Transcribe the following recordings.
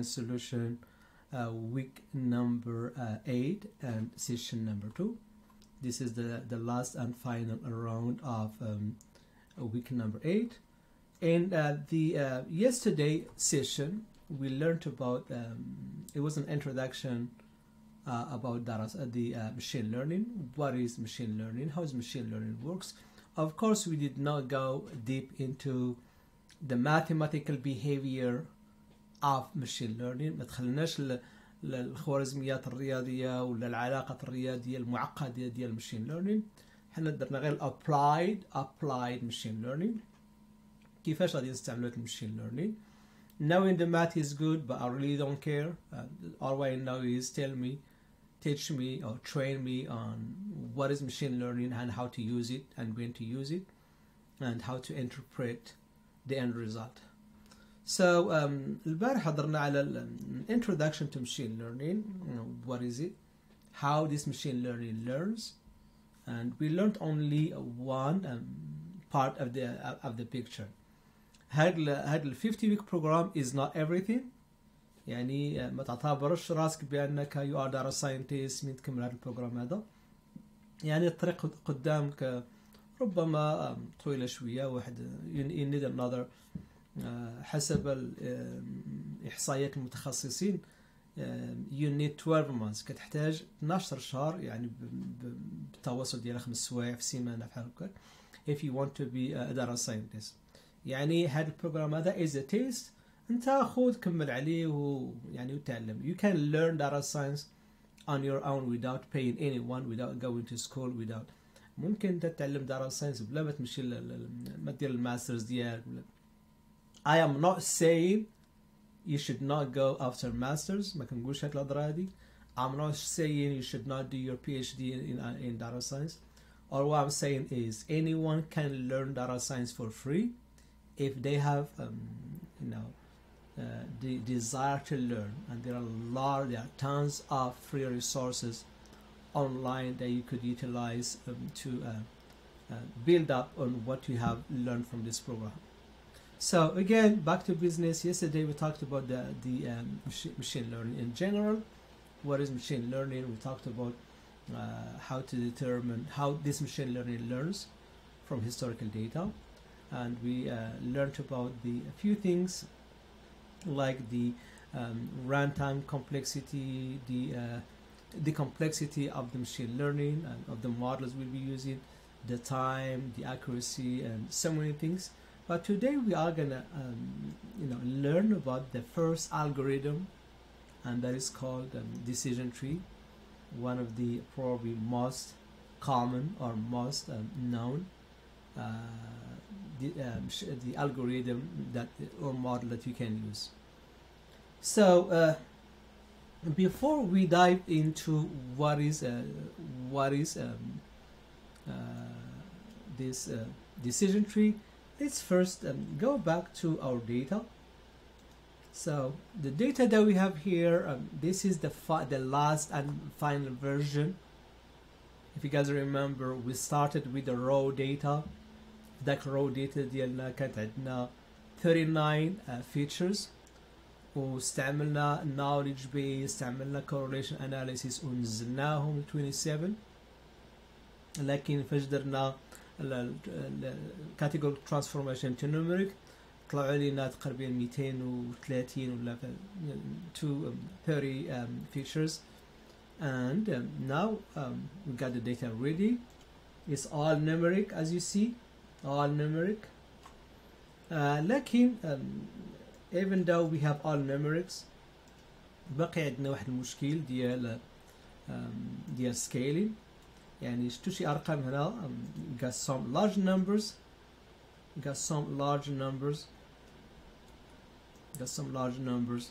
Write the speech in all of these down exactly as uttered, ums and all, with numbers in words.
Solution uh, week number uh, eight and session number two. This is the the last and final round of um, week number eight. And uh, the uh, yesterday session we learned about um, it was an introduction uh, about that, the uh, machine learning. What is machine learning? How is machine learning works? Of course, we did not go deep into the mathematical behavior of machine learning. ما تخلناش للخوارزميات الرياضية ولا العلاقة الرياضية المعقدة ديال machine learning. حنا درنا غير applied applied machine learning. كيفاش غادي نستعملوا machine learning. Knowing the math is good, but I really don't care. All I know is tell me, teach me, or train me on what is machine learning and how to use it and when to use it and how to interpret the end result. So, um, البارحة درنا على introduction to machine learning. You know, what is it? How this machine learning learns, and we learned only one um, part of the of the picture. هاد ال هاد ال fifty week program is not everything. يعني ما تعتبرش راسك بأنك you are data scientist من تكمل هاد البروغرام هذا. يعني الطريق قدامك ربما طويلة شوية. واحد you need another. حسب إحصائيات المتخصصين you need twelve months كتحتاج اثنا عشر شهر يعني بالتواصل ديال خمس سوايع في سيمانة بحال هكا if you want to be a data scientist. يعني هذا البروغرام هذا is a test انت خود كمل عليه ويعني وتعلم. You can learn data science on your own without paying anyone, without going to school, without ممكن تتعلم data science بلا ما تمشي ما دير الماسترز ديالك. I am not saying you should not go after masters. ما كنقولش هاد الهضره هادي. I'm not saying you should not do your PhD in in data science. Or what I'm saying is anyone can learn data science for free if they have um, you know uh, the desire to learn. And there are a lot, there are tons of free resources online that you could utilize um, to uh, uh, build up on what you have learned from this program. So again, back to business. Yesterday we talked about the, the um, machine learning in general. What is machine learning? We talked about uh, how to determine how this machine learning learns from historical data. And we uh, learned about the a few things like the um, runtime complexity, the, uh, the complexity of the machine learning and of the models we'll be using, the time, the accuracy, and so many things. But today we are gonna, um, you know, learn about the first algorithm, and that is called um, decision tree, one of the probably most common or most um, known uh, the, um, the algorithm that or model that you can use. So uh, before we dive into what is uh, what is um, uh, this uh, decision tree. Let's first um, go back to our data. So the data that we have here, um, this is the the last and final version. If you guys remember, we started with the raw data. That raw data ديالنا كانت عندنا thirty-nine uh, features. واستعملنا knowledge base, استعملنا correlation analysis ونزلناهم twenty-seven. لكن فاش درنا categorical transformation to numeric طلعوا لنا تقريبا مئتين وثلاثين ولا two hundred thirty um, features, and um, now um, we got the data ready. It's all numeric, as you see, all numeric. Uh, لكن um, even though we have all numerics بقي عندنا واحد المشكل ديال um, ديال scaling. يعني شتو شي ارقام هنا um, got some large numbers got some large numbers got some large numbers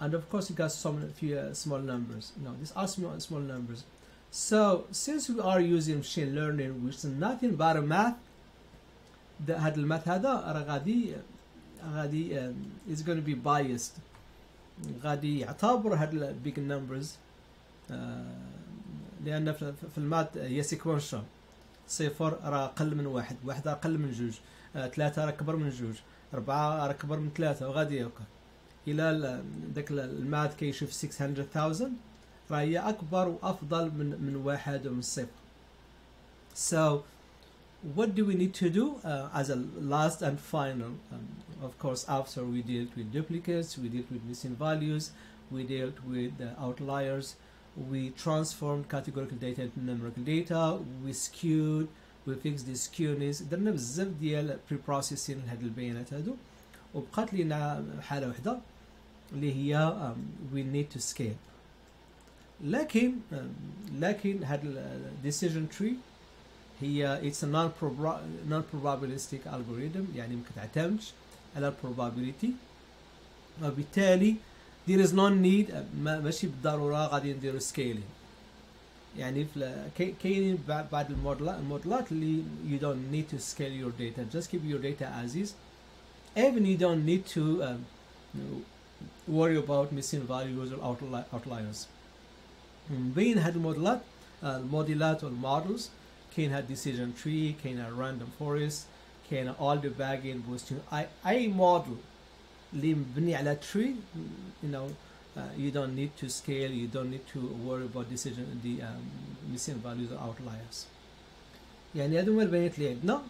and of course you got some few uh, small numbers. No, these are small, small numbers. So since we are using machine learning, which is nothing but a math, the هذا الماث هذا راه غادي غادي is going to be biased. غادي يعتبر هاد ال big numbers uh, لأن في المات هي سيكونشال. صفر راه أقل من واحد، واحد راه أقل من جوج، ثلاثة راه كبر من جوج، أربعة راه كبر من ثلاثة وغادي هكا. الى ذاك الماث كيشوف ستمية ألف راه هي اكبر وافضل من من واحد ومن صفر. So what do we need to do uh, as a last and final? Um, of course, after we dealt with duplicates, we dealt with missing values, we dealt with uh, outliers, we transformed categorical data into numerical data, we skewed, we fixed the skewness. درنا بزاف ديال pre-processing لهاد البيانات هادو، وبقات لينا حالة وحدة اللي هي um, we need to scale. لكن um, لكن هاد ال decision tree هي it's a non-probabilistic algorithm، يعني ما كتعتمدش على probability، وبالتالي there is no need ما ماشي بالضرورة غادي نديرو scaling. يعني في كاينين بعض الموديلات اللي you don't need to scale your data, just keep your data as is. Even you don't need to um, worry about missing values or outliers. بين هاد الموديلات الموديلات والمودلز كاينها decision tree، كاينها random forest، كاينها all debugging boosting. أي أي موديل اللي مبني على tree you know Uh, you don't need to scale, you don't need to worry about decision the um, missing values or outliers. يعني هادو هما البيانات اللي عندنا،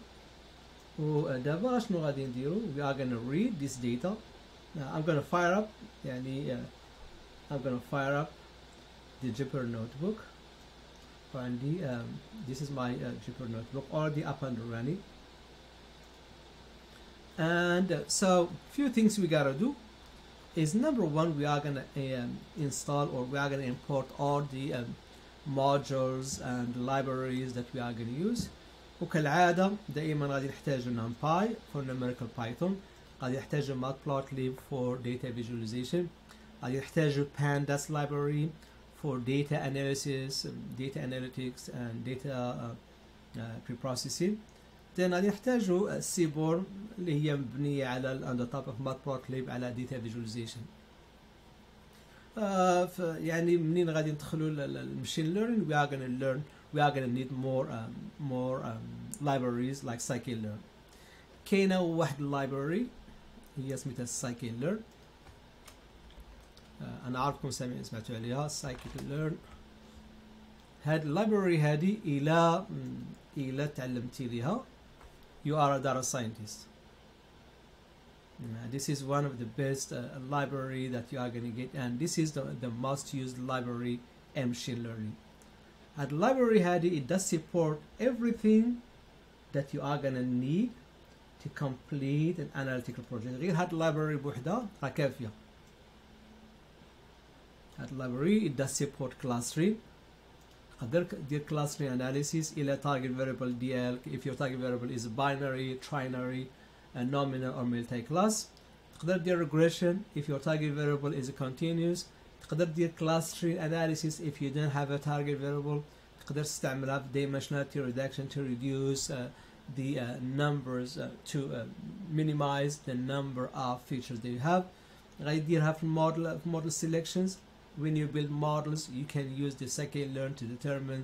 ودابا اشنو غادي نديرو؟ We are gonna read this data. Uh, I'm gonna fire up يعني uh, I'm gonna fire up the Jupyter notebook. And the, um, this is my uh, Jupyter notebook already up and running. And uh, so few things we gotta do. Is number one, we are gonna um, install or we are gonna import all the um, modules and libraries that we are gonna use. وكالعادة دائما غادي نحتاجو NumPy for numerical Python، غادي نحتاجو Matplotlib for data visualization، غادي نحتاجو Pandas library for data analysis, data analytics and data uh, uh, preprocessing. then غادي نحتاجو Seaborn اللي هي مبنية على on the top of Matplotlib على data visualization. Uh, ف يعني منين غادي ندخلو لل machine learning we are gonna learn we are gonna need more um, more um, libraries like scikit-learn. كاينة واحد library هي سميتها scikit-learn. Uh, أنا عارفكم سامعين سمعتو عليها scikit-learn. هاد library هادي إلى إلى تعلمتي ليها you are a data scientist. Now, this is one of the best uh, library that you are going to get, and this is the, the most used library in machine learning. At library هذه, it does support everything that you are going to need to complete an analytical project. غير هاد library بوحدها راه كافية. At library it does support clustering. Other their clustering analysis in a target variable D L if your target variable is binary, trinary, and nominal or multi-class. Other their regression if your target variable is continuous. Other their clustering analysis if you don't have a target variable. Other استعملها في dimensionality reduction to reduce uh, the uh, numbers uh, to uh, minimize the number of features that you have. Right there have model model selections. When you build models, you can use the scikit-learn to determine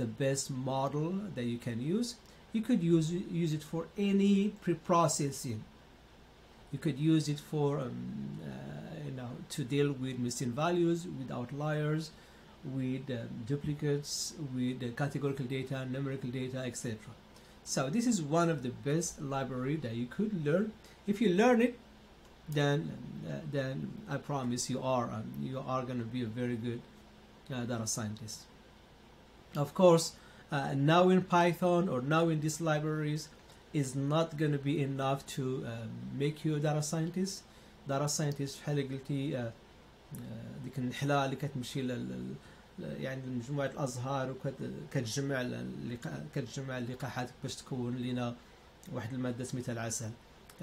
the best model that you can use. You could use use it for any pre-processing. You could use it for um, uh, you know to deal with missing values, with outliers, with uh, duplicates, with uh, categorical data, numerical data, et cetera. So this is one of the best library that you could learn. If you learn it, then uh, then I promise you are um, you are going to be a very good uh, data scientist. Of course, uh, now in Python or now in these libraries is not going to be enough to uh, make you a data scientist. Data scientist بحال قلتي ديك النحلة اللي كتمشي لل يعني لمجموعة الأزهار وكتجمع كتجمع اللقاحات باش تكون لنا واحد المادة سميتها العسل.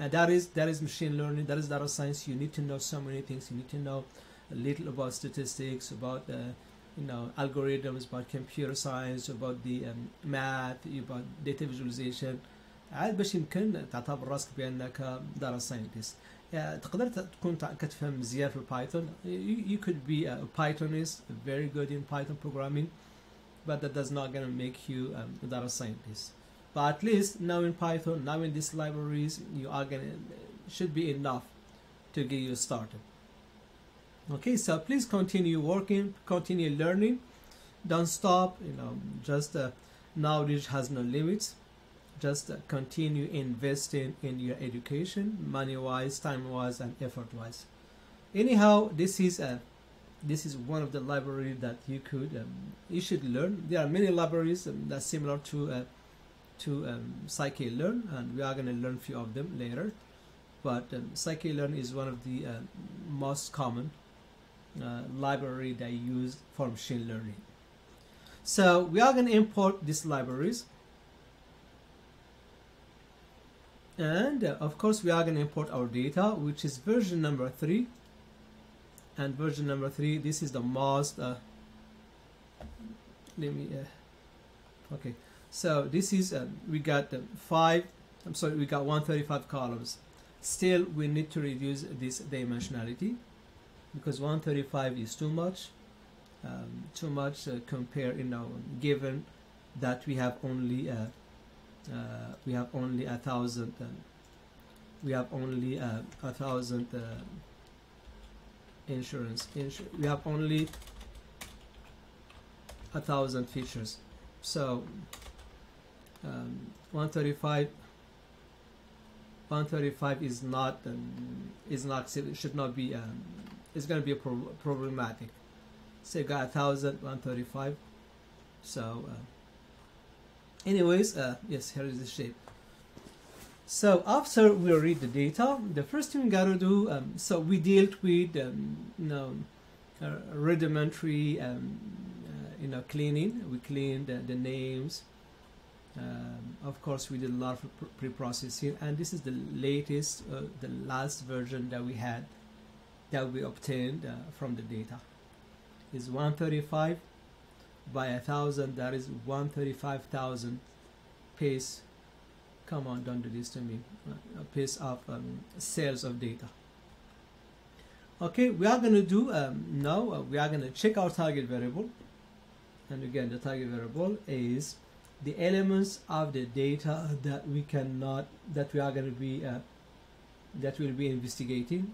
And that is that is machine learning, that is data science. You need to know so many things. You need to know a little about statistics, about uh, you know algorithms, about computer science, about the um, math, about data visualization. عاد باش يمكن تعتبر راسك بأنك data scientist. تقدر تكون كتفهم مزيان في Python. You could be a Pythonist, very good in Python programming, but that does not gonna make you um, a data scientist. But at least now in Python, now in these libraries, you are gonna should be enough to get you started. Okay, so please continue working, continue learning, don't stop, you know, just uh, knowledge has no limits. Just uh, continue investing in your education, money wise, time wise, and effort wise. Anyhow, this is a this is one of the libraries that you could um, you should learn. There are many libraries um, that are similar to uh, to um, scikit-learn, and we are going to learn a few of them later, but um, scikit-learn is one of the uh, most common uh, library that you use for machine learning. So we are going to import these libraries, and uh, of course we are going to import our data, which is version number three. And version number three, this is the most uh, let me uh, okay, so this is uh, we got uh, five I'm sorry we got one hundred thirty-five columns. Still we need to reduce this dimensionality because one hundred thirty-five is too much, um, too much uh, compared, you know, given that we have only uh, uh, we have only a thousand uh, we have only uh, a thousand uh, insurance insur we have only a thousand features. So um, one thirty-five is not um, is not it should not be um, it's going to be a pro problematic. So you got a thousand, one thirty-five. So uh, anyways, uh, yes, here is the shape. So after we read the data, the first thing we gotta do, um, so we dealt with um, you know, uh, rudimentary um, uh, you know, cleaning. We cleaned uh, the names. Um, of course, we did a lot of pre-processing, and this is the latest, uh, the last version that we had, that we obtained uh, from the data. Is one thirty-five by a thousand. That is one hundred thirty-five thousand pace. Come on, don't do this to me. A piece of um, sales of data. Okay, we are going to do um, now. Uh, we are going to check our target variable, and again, the target variable is the elements of the data that we cannot, that we are going to be, uh, that we'll be investigating.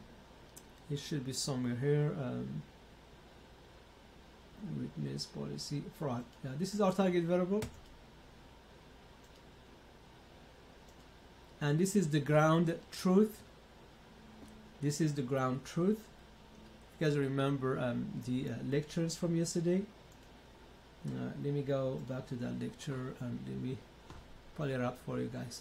It should be somewhere here. Um, witness policy fraud. Yeah, this is our target variable. And this is the ground truth. This is the ground truth. You guys remember um, the uh, lectures from yesterday? Uh, let me go back to that lecture and let me pull it up for you guys.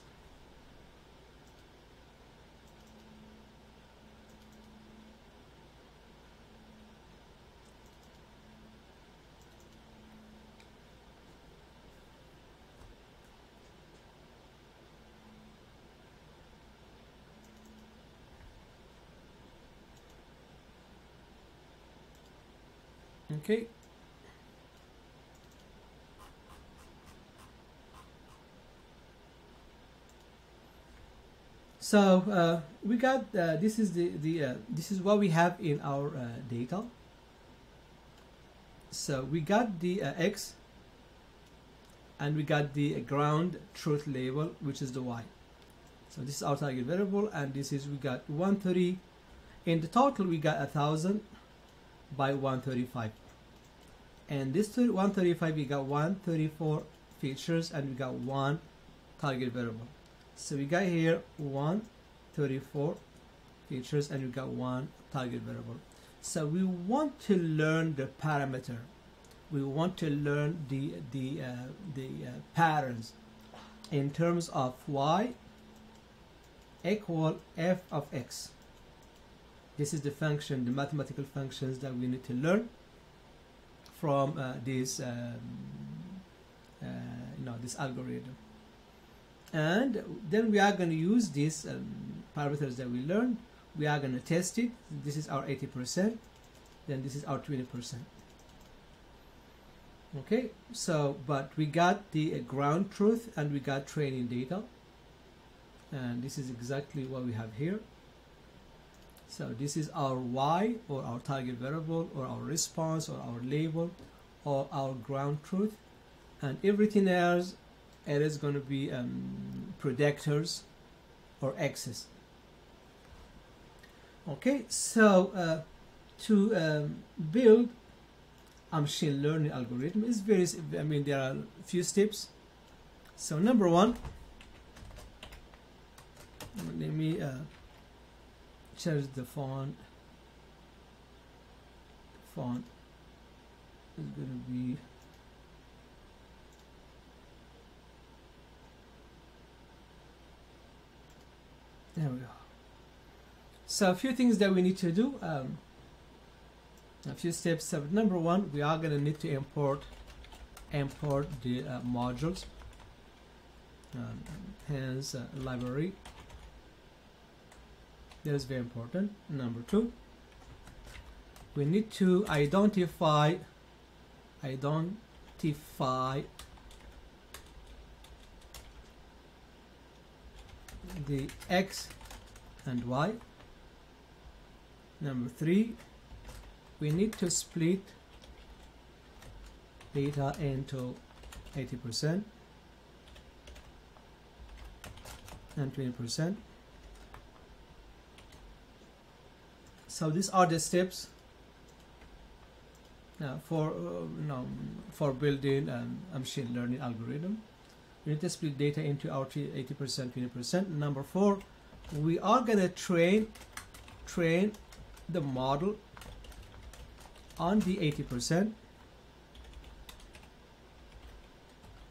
Okay, so uh, we got uh, this is the the uh, this is what we have in our uh, data. So we got the uh, X, and we got the uh, ground truth label, which is the Y. So this is our target variable, and this is we got one hundred thirty. In the total, we got a thousand by one hundred thirty-five, and this one hundred thirty-five we got one hundred thirty-four features, and we got one target variable. So we got here one hundred thirty-four features, and we got one target variable. So we want to learn the parameter, we want to learn the the uh, the uh, patterns in terms of y equal f of x. This is the function, the mathematical functions that we need to learn from uh, this, um, uh, you know, this algorithm. And then we are going to use these um, parameters that we learned. We are going to test it. This is our eighty percent. Then this is our twenty percent. Okay. So, but we got the uh, ground truth, and we got training data. And this is exactly what we have here. So this is our Y, or our target variable, or our response, or our label, or our ground truth, and everything else, it is going to be um, predictors or X's. Okay, so uh, to um, build a machine learning algorithm is very, I mean, there are a few steps. So number one, let me uh, change the font. Font is going to be there we go. So a few things that we need to do, um, a few steps. So number one, we are going to need to import import the uh, modules, um, hence uh, library. That is very important. Number two, we need to identify identify the X and Y. Number three, we need to split data into eighty percent and twenty percent. So these are the steps now for uh, no, for building um, a machine learning algorithm. We need to split data into our eighty percent, twenty percent. Number four, we are gonna train train the model on the eighty percent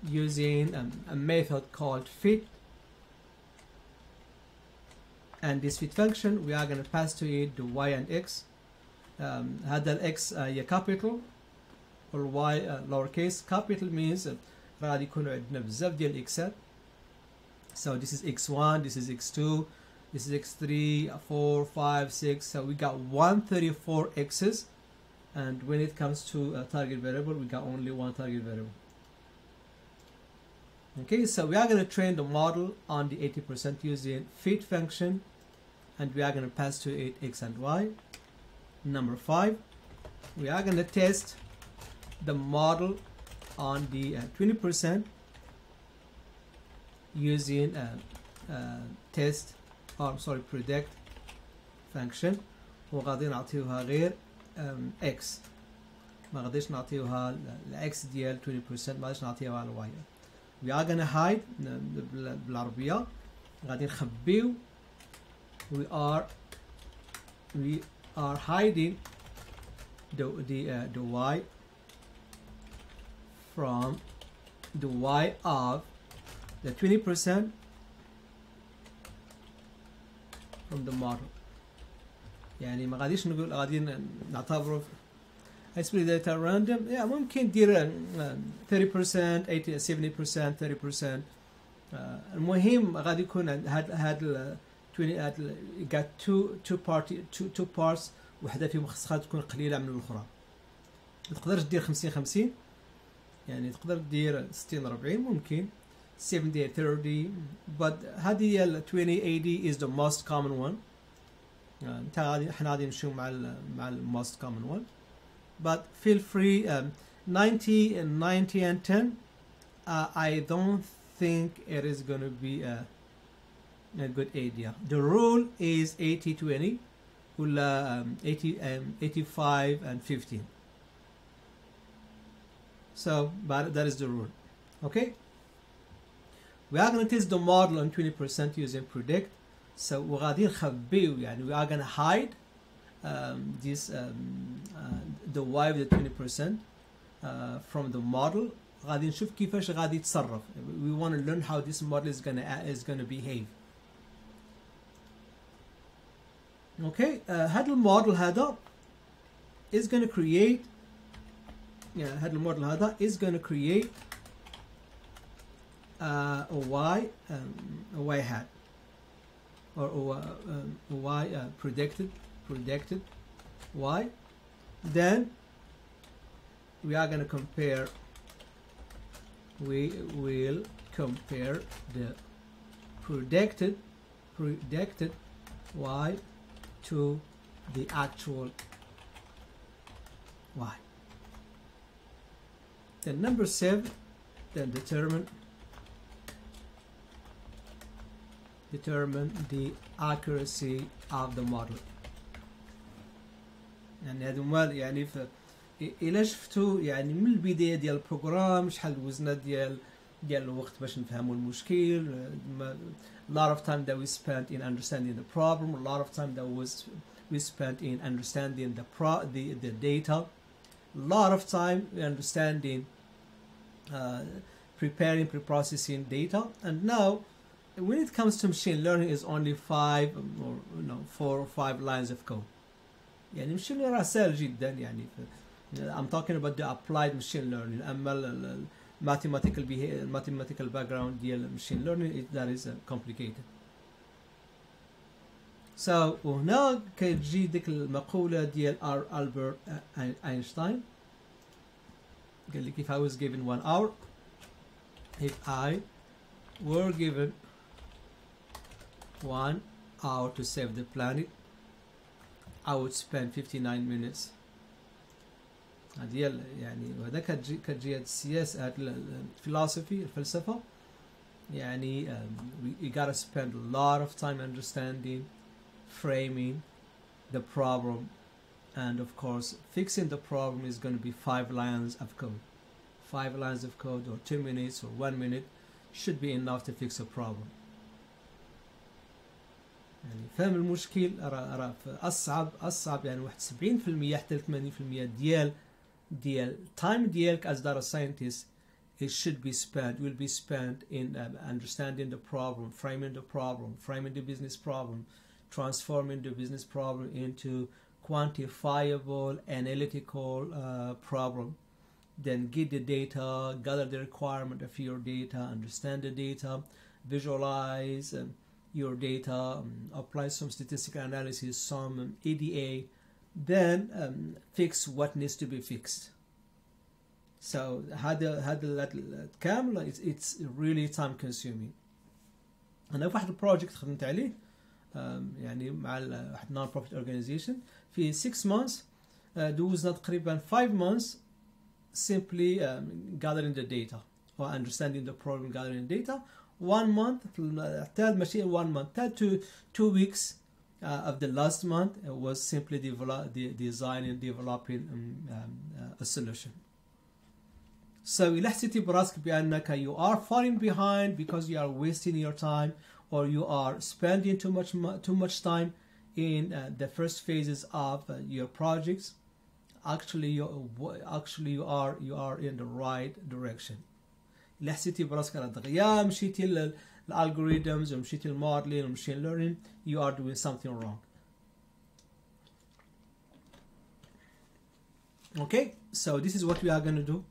using um, a method called fit, and this fit function we are going to pass to it the y and x, um, had an x uh, yeah, capital or y uh, lowercase. Capital means uh, so this is x one, this is x two, this is x three, four, five, six. So we got one hundred thirty-four x's, and when it comes to a target variable, we got only one target variable. Okay, so we are going to train the model on the eighty percent using fit function, and we are going to pass to it x and y. Number five, we are going to test the model on the uh, twenty percent using a uh, uh, test, or oh, sorry, predict function. وغادي نعطيوها غير um, x. ما غاديش نعطيوها ال x ديال twenty percent. ما غاديش نعطيوها ال y. We are gonna hide بالعربية. غادي نخبيو. We are we are hiding the the uh, the y from the y of the twenty percent from the model. يعني ما غاديش نقول غادي نعتبره I split data random. Yeah, ممكن دير thirty percent, eighty, seventy percent, thirty percent. المهم غادي يكون هاد هاد ال twenty got two two party two two parts. وحدة فيهم خصها تكون قليلة من الأخرى. ما تقدرش دير fifty fifty. يعني تقدر تدير sixty forty ممكن seventy thirty, but هذه ال twenty eighty is the most common one. انت غادي احنا غادي نمشيو مع ال مع ال most common one, but feel free um, ninety and ninety and ten. uh, I don't think it is going to be a, a good idea. The rule is eighty twenty ولا um, eighty and eighty-five and fifteen. So, but that is the rule. Okay, we are going to test the model on twenty percent using predict. So we are going to hide um, this um, uh, the y of the twenty percent uh, from the model. We want to learn how this model is going to is going to behave. Okay, هذا الموديل هذا is going to create. Yeah, هذا الموديل هذا is going to create uh, a y, um, a y hat, or a, um, a y uh, predicted, predicted y. Then we are going to compare. We will compare the predicted, predicted y to the actual y. Then number seven, then determine determine the accuracy of the model. يعني هادو هما يعني في الا شفتو يعني من البدايه ديال البروغرام شحال دوزنا ديال ديال الوقت باش نفهموا المشكل. A lot of time that we spent in understanding the problem, a lot of time that was we spent in understanding the pro the, the data, a lot of time understanding uh, preparing pre-processing data. And now when it comes to machine learning is only five or you know four or five lines of code. يعني machine learning سهل جدا يعني I'm talking about the applied machine learning. أما mathematical behavior, mathematical background ديال machine learning it, that is uh, complicated. So وهنا كتجي ديك المقولة ديال ألبرت أينشتاين قال لك if I was given one hour, if I were given one hour to save the planet, I would spend fifty-nine minutes. هذه يعني وهذا كتجي كتجي هاد السياسة الفلسفي الفلسفة يعني we gotta spend a lot of time understanding, framing the problem, and of course fixing the problem is going to be five lines of code. Five lines of code or two minutes or one minute should be enough to fix a problem. يعني فهم المشكل راه راه أصعب أصعب يعني واحد سبعين في المية حتى ثمانين في المية ديال ديال time ديالك as data scientist it should be spent will be spent in uh, understanding the problem, framing the problem, framing the business problem, transforming the business problem into quantifiable analytical uh, problem. Then get the data, gather the requirement of your data, understand the data, visualize um, your data, um, apply some statistical analysis, some um, A D A, then um, fix what needs to be fixed. So هذا هذا كامل it's really time consuming. أنا في واحد project خدمت عليه um, يعني مع واحد non-profit organization في six months uh, دوزنا تقريبا five months simply um, gathering the data or understanding the problem, gathering data. One month, third machine, one month, third two two weeks uh, of the last month it was simply develop, de designing, developing um, um, uh, a solution. So إلا حسيتي براسك بأنك you are falling behind because you are wasting your time or you are spending too much too much time in uh, the first phases of uh, your projects. Actually, you actually you are you are in the right direction. إلا حسيتي براسك راه دغيا مشيتي للالغوريثمز ومشيتي للموديلين ومشين ليرنين you are doing something wrong. Okay, so this is what we are going to do.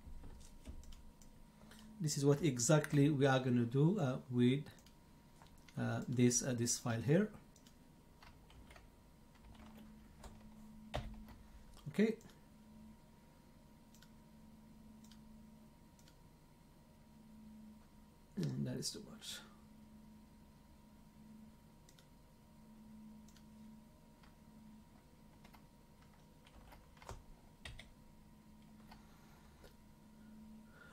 This is what exactly we are going to do uh, with uh, this uh, this file here. Okay. And that is too much.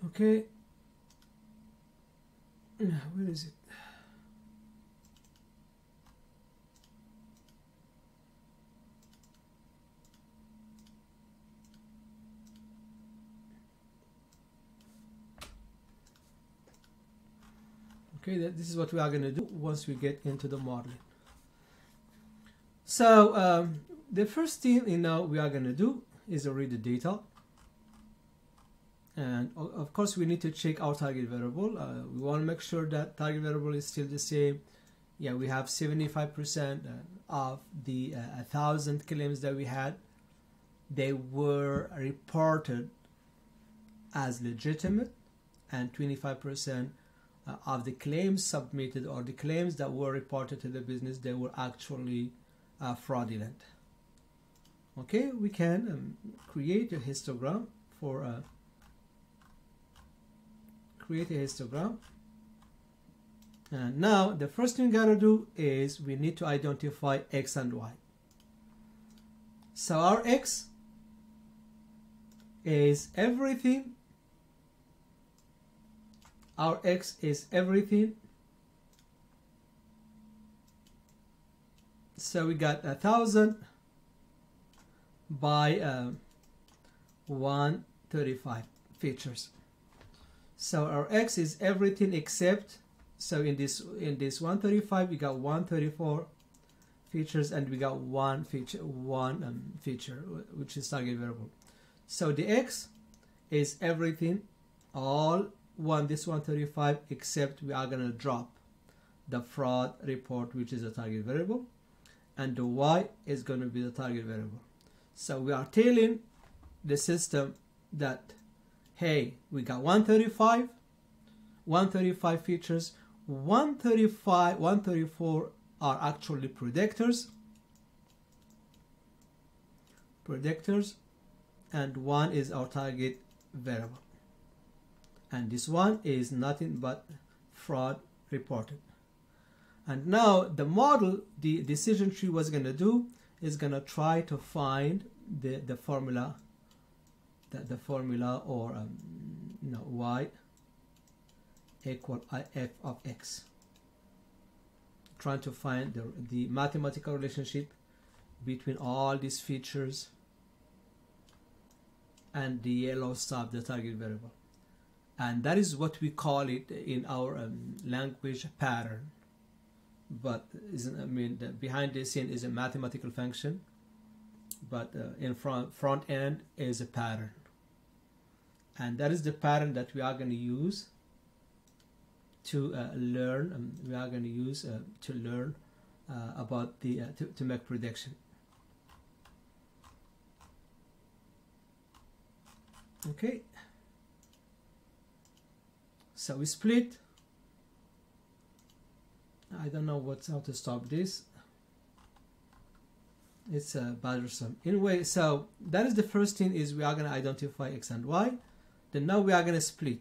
Okay. Where is it? Okay, this is what we are going to do once we get into the modeling. So um, the first thing you know we are going to do is read the data, and of course we need to check our target variable. Uh, we want to make sure that target variable is still the same. Yeah, we have seventy-five percent of the uh, thousand claims that we had. They were reported as legitimate, and twenty-five percent. Uh, of the claims submitted or the claims that were reported to the business, they were actually uh, fraudulent. Okay, we can um, create a histogram for uh, create a histogram. And now the first thing we gotta do is we need to identify X and Y. So our X is everything. Our X is everything. So we got a thousand by uh, one hundred thirty-five features. So our X is everything except, so in this in this one hundred thirty-five we got one hundred thirty-four features and we got one feature one um, feature which is target variable. So the X is everything, all one this one hundred thirty-five, except we are gonna drop the fraud report, which is a target variable, and the Y is going to be the target variable. So we are telling the system that, hey, we got one hundred thirty-five features, one hundred thirty-five, one hundred thirty-four are actually predictors, predictors, and one is our target variable. And this one is nothing but fraud reported. And now the model, the decision tree was going to do is going to try to find the, the formula, the, the formula or um, no, y equal f of x. Trying to find the, the mathematical relationship between all these features and the yellow sub, the target variable. And that is what we call it in our um, language pattern. But isn't, I mean, the behind the scene is a mathematical function, but uh, in front front end is a pattern, and that is the pattern that we are going to use to uh, learn. Um, we are going to use uh, to learn uh, about the uh, to, to make prediction. Okay, so we split. I don't know what's how to stop this. It's a uh, bothersome. Anyway, so that is the first thing, is we are going to identify X and Y. Then now we are going to split.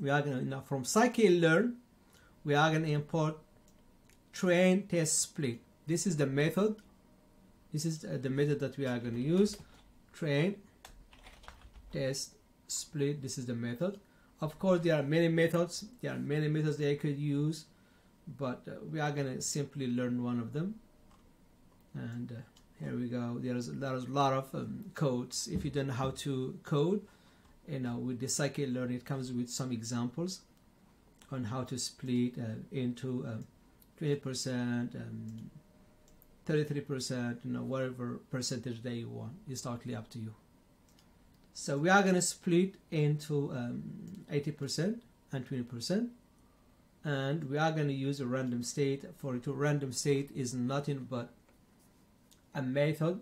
We are going to, now from scikit-learn, we are going to import train test split. This is the method. This is the method that we are going to use. Train test split. This is the method. Of course, there are many methods. There are many methods that I could use, but uh, we are going to simply learn one of them. And uh, here we go. There's there's a lot of um, codes. If you don't know how to code, you know, with the scikit-learn, it comes with some examples on how to split uh, into uh, twenty percent, um, thirty-three percent, you know, whatever percentage that you want. It's totally up to you. So we are going to split into um, eighty percent and twenty percent, and we are going to use a random state. For it, a random state is nothing but a method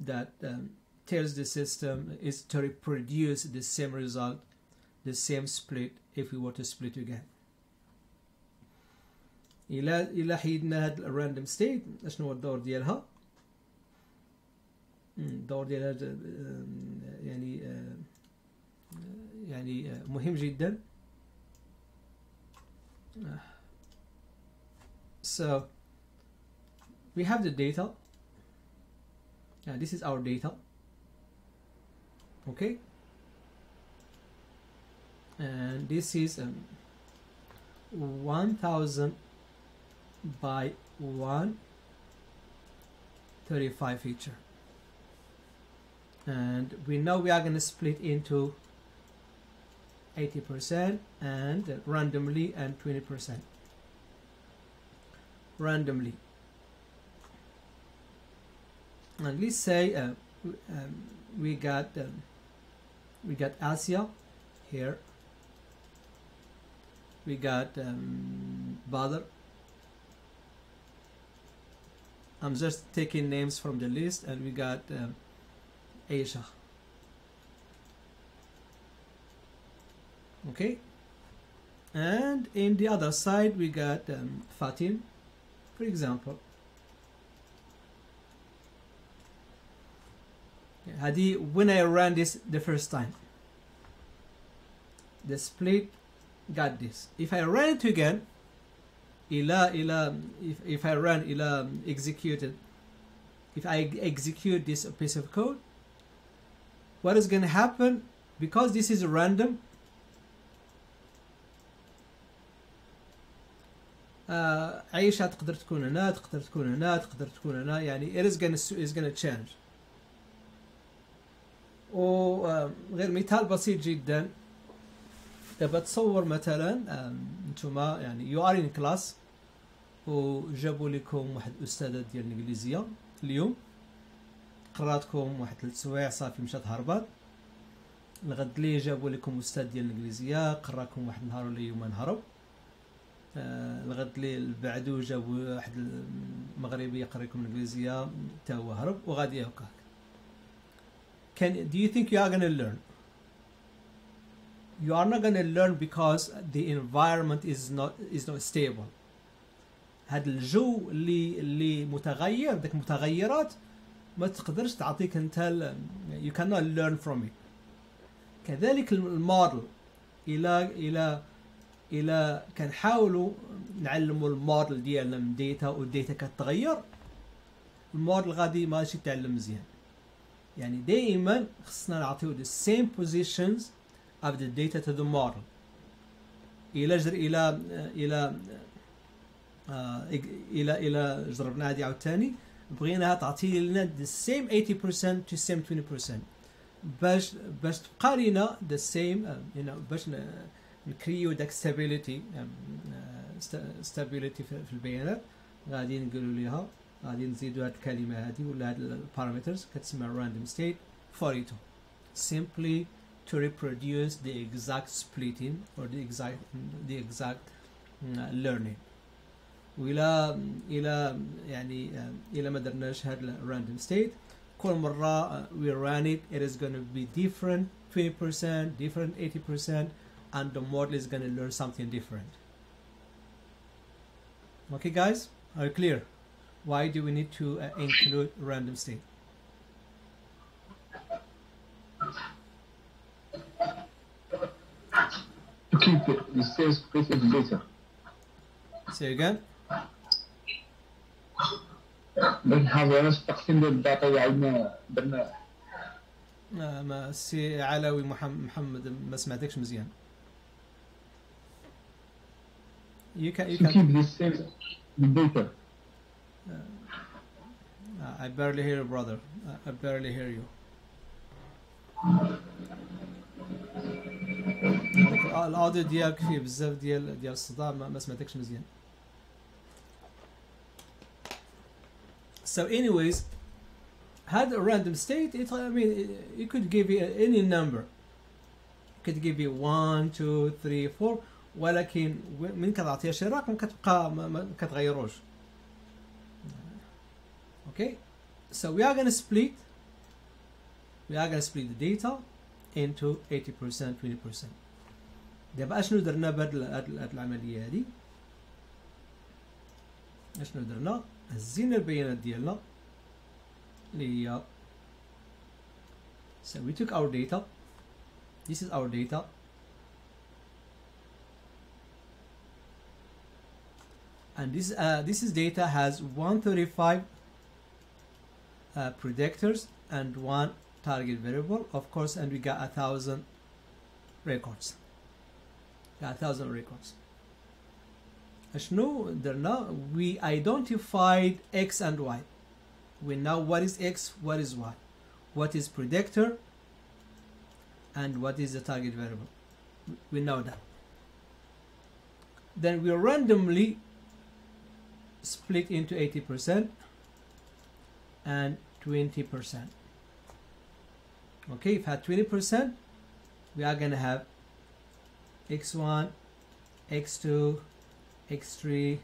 that um, tells the system is to reproduce the same result, the same split, if we were to split again. إلى إلى حيدنا هاد الرandom state شنو الدور ديالها؟ الدور ديالها يعني يعني مهم جدا. So we have the data. Yeah, this is our data. Okay, and this is um, one thousand by one thirty-five feature. And we know we are going to split into eighty percent and uh, randomly, and twenty percent randomly. And let's say uh, um, we got um, we got Asia here. We got um, Badr. I'm just taking names from the list, and we got. Um, Asia. Okay, and in the other side we got um, Fatim, for example. Hadi, when I ran this the first time, the split got this. If I ran it again, ila ila. If if I ran ila executed, if I execute this piece of code. What is going to happen, because this is random, آه عيشها تقدر تكون هنا، تقدر تكون هنا، تقدر تكون هنا، يعني it is gonna is gonna change. وغير مثال بسيط جدا، دابا تصور مثلا نتوما يعني you are in class وجابوا لكم واحد الأستاذة ديال الإنجليزية اليوم، قراتكم واحد ثلاث سوايع صافي مشات هربات. الغد لي جابوا لكم أستاذ ديال الإنجليزية قراكم واحد النهار ولا يومين هرب. آه الغد لي بعدو جابوا واحد المغربي يقريكم الإنجليزية تا هو هرب وغادي هكاك. Can do you think you are gonna learn? You are not gonna learn because the environment is not is not stable. هاد الجو اللي اللي متغير، داك المتغيرات ما تقدرش تعطيك انت you cannot learn from it. كذلك الموديل الى الى الى كنحاولوا نعلموا الموديل ديالنا من ديتا والديتا كتغير، الموديل غادي ماشي يتعلم مزيان. يعني دائما خصنا نعطيو the same positions of the data to the model. الى جر الى الى الى الى جربنا هذه عاوتاني، بغيناها تعطي لنا the same eighty percent to same twenty percent باش باش تبقى لينا the same you know باش نكريو داك stability stability في البيانات. غادي نقولوا ليها غادي نزيدوا هاد الكلمه هادي ولا هاد البارامترز كتسمى random state for it simply to reproduce the exact splitting or the exact the exact learning. وإلى إلى يعني إلى ما درناش هاد random state كل مرة we run it it is going to be different twenty percent different eighty percent and the model is going to learn something different. Okay guys, are you clear? Why do we need to uh, include random state? To keep the same space in data. Say again. بنحاول نستخدم الداتا يعني بنا. ما سي علاوي محمد ما سمعتكش مزيان. You can you can keep the same data. Uh, I barely hear you, brother. I barely hear you. الأوديو ديالك فيه بزاف ديال ديال الصداع ما سمعتكش مزيان. So anyways, had a random state, it, I mean, it, it could give you any number. It could give you one, two, three, four. ولكن من كتعطيها شي رقم كتبقى ما كتغيروش. Okay, so we are gonna split. We are gonna split the data into eighty percent, twenty percent. دابا اشنو درنا بهاد هاد العملية هادي؟ اشنو درنا؟ هزينا البيانات ديالنا اللي هي so we took our data, this is our data, and this uh, this is data has one hundred thirty-five uh, predictors and one target variable, of course, and we got a thousand records. A thousand records. Ashno, there now we identified X and Y. We know what is X, what is Y, what is predictor, and what is the target variable. We know that. Then we randomly split into eighty percent and twenty percent. Okay, if had twenty percent, we are gonna have X one, X two, X three,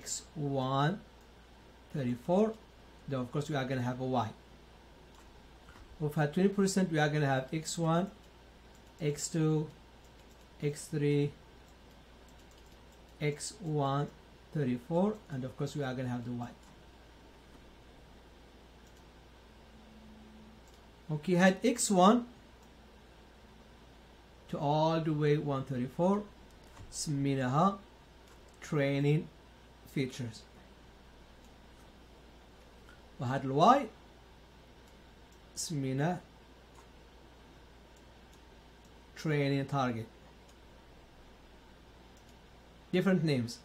X one, thirty-four. Then of course we are going to have a Y. Of our twenty percent, we are going to have X one, X two, X three, X one, thirty-four, and of course we are going to have the Y. Okay, had X one to all the way one hundred thirty-four. سميناها training features. وهاد الواي سميناه training target. Different names.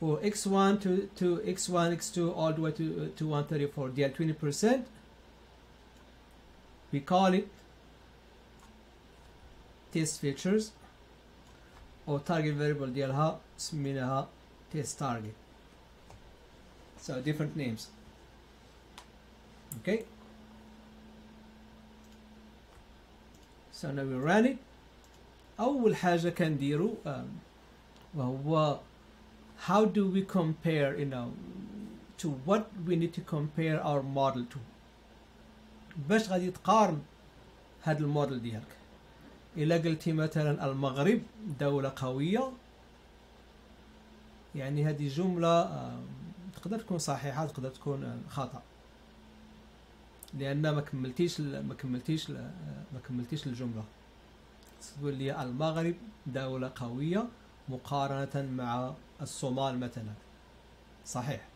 or x one to, to x one, x two, all the way to, uh, to one thirty-four. They are twenty percent. We call it test features or target variable. They are how test target. So different names. Okay. So now we run it. أول حاجة كنديرو وهو how do we compare, you know, to what we need to compare our model to. باش غادي تقارن هاد الموديل ديالك. إلا قلتي مثلا المغرب دولة قوية، يعني هذه جملة تقدر تكون صحيحة تقدر تكون خطأ، لأن ما كملتيش ما كملتيش ما كملتيش الجملة. تقول لي المغرب دولة قوية مقارنة مع الصومال مثلا، صحيح.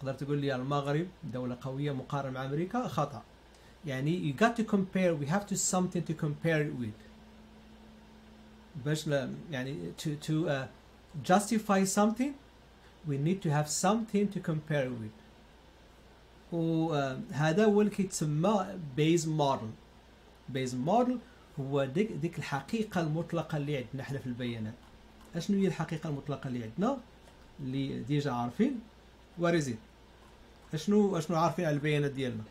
تقدر تقول لي المغرب دولة قوية مقارنة مع أمريكا، خطأ. يعني you got to compare, we have to something to compare it with. باش يعني to to uh, justify something we need to have something to compare it with. وهذا هو اللي كيتسمى base model. base model هو ديك ديك الحقيقة المطلقة اللي عندنا حنا في البيانات. اشنو هي الحقيقة المطلقة اللي عندنا اللي ديجا عارفين؟ What is it? اشنو اشنو عارفين على البيانات ديالنا؟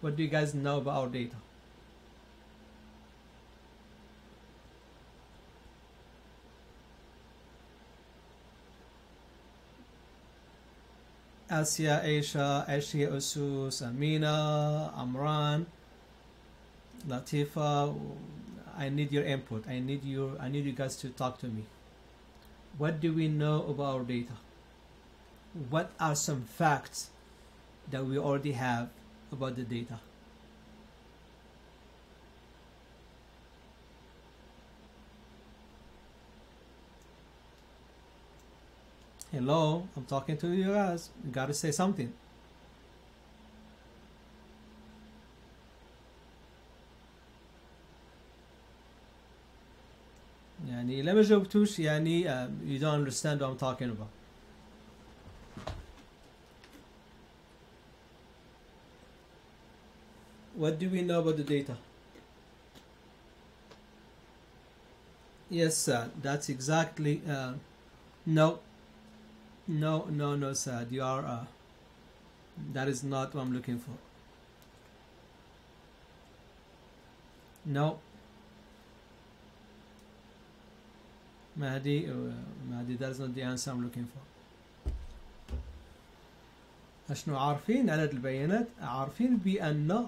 What do you guys know about our data? Asia, Asia, Asia, Usus, Amina, Amran, Latifa. I need your input. I need your. I need you guys to talk to me. What do we know about our data? What are some facts that we already have about the data? Hello, I'm talking to you guys. You gotta say something. يعني لما جاوبتوش يعني you don't understand what I'm talking about. What do we know about the data? Yes, sir. That's exactly. Uh, no. No, no, no, sir. You are. Uh, that is not what I'm looking for. No. Mahdi, uh, Mahdi, that is not the answer I'm looking for. أشنو عارفين عدد البيانات؟ عارفين بأن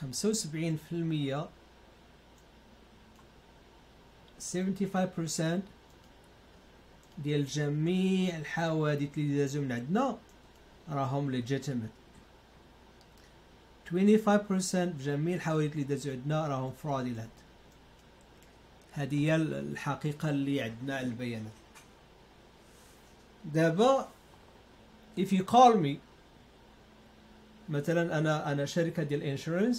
خمسة وسبعين بالمية سبعة وسبعين بالمية ديال جميع الحوادث اللي دازو من عندنا راهم legitimate. خمسة وعشرين بالمية جميع الحوادث اللي دازو عندنا راهم fraudulent. هذه هي الحقيقة اللي عندنا على البيانات. دابا if you call me مثلا أنا أنا شركة ديال insurance,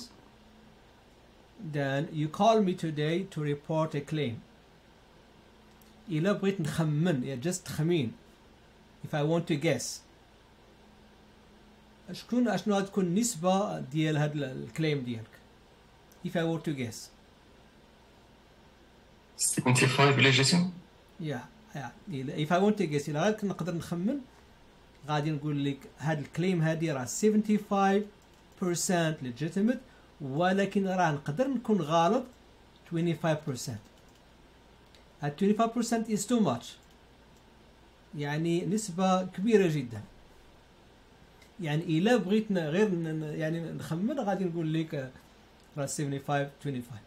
then you call me today to report a claim. إلا بغيت نخمن يا just تخمين, if I want to guess, شكون أشنو غتكون النسبة ديال هاد الكليم ديالك if I want to guess? seventy-five legitimate. Yeah, yeah. If I want to guess إلا غير نقدر نخمن غادي نقول لك هاد الكليم هادي راه seventy-five percent legitimate ولكن راه نقدر نكون غالط twenty-five percent. هاد twenty-five percent is too much, يعني نسبة كبيرة جدا. يعني إلا بغيت غير يعني نخمن غادي نقول لك راه seventy-five twenty-five.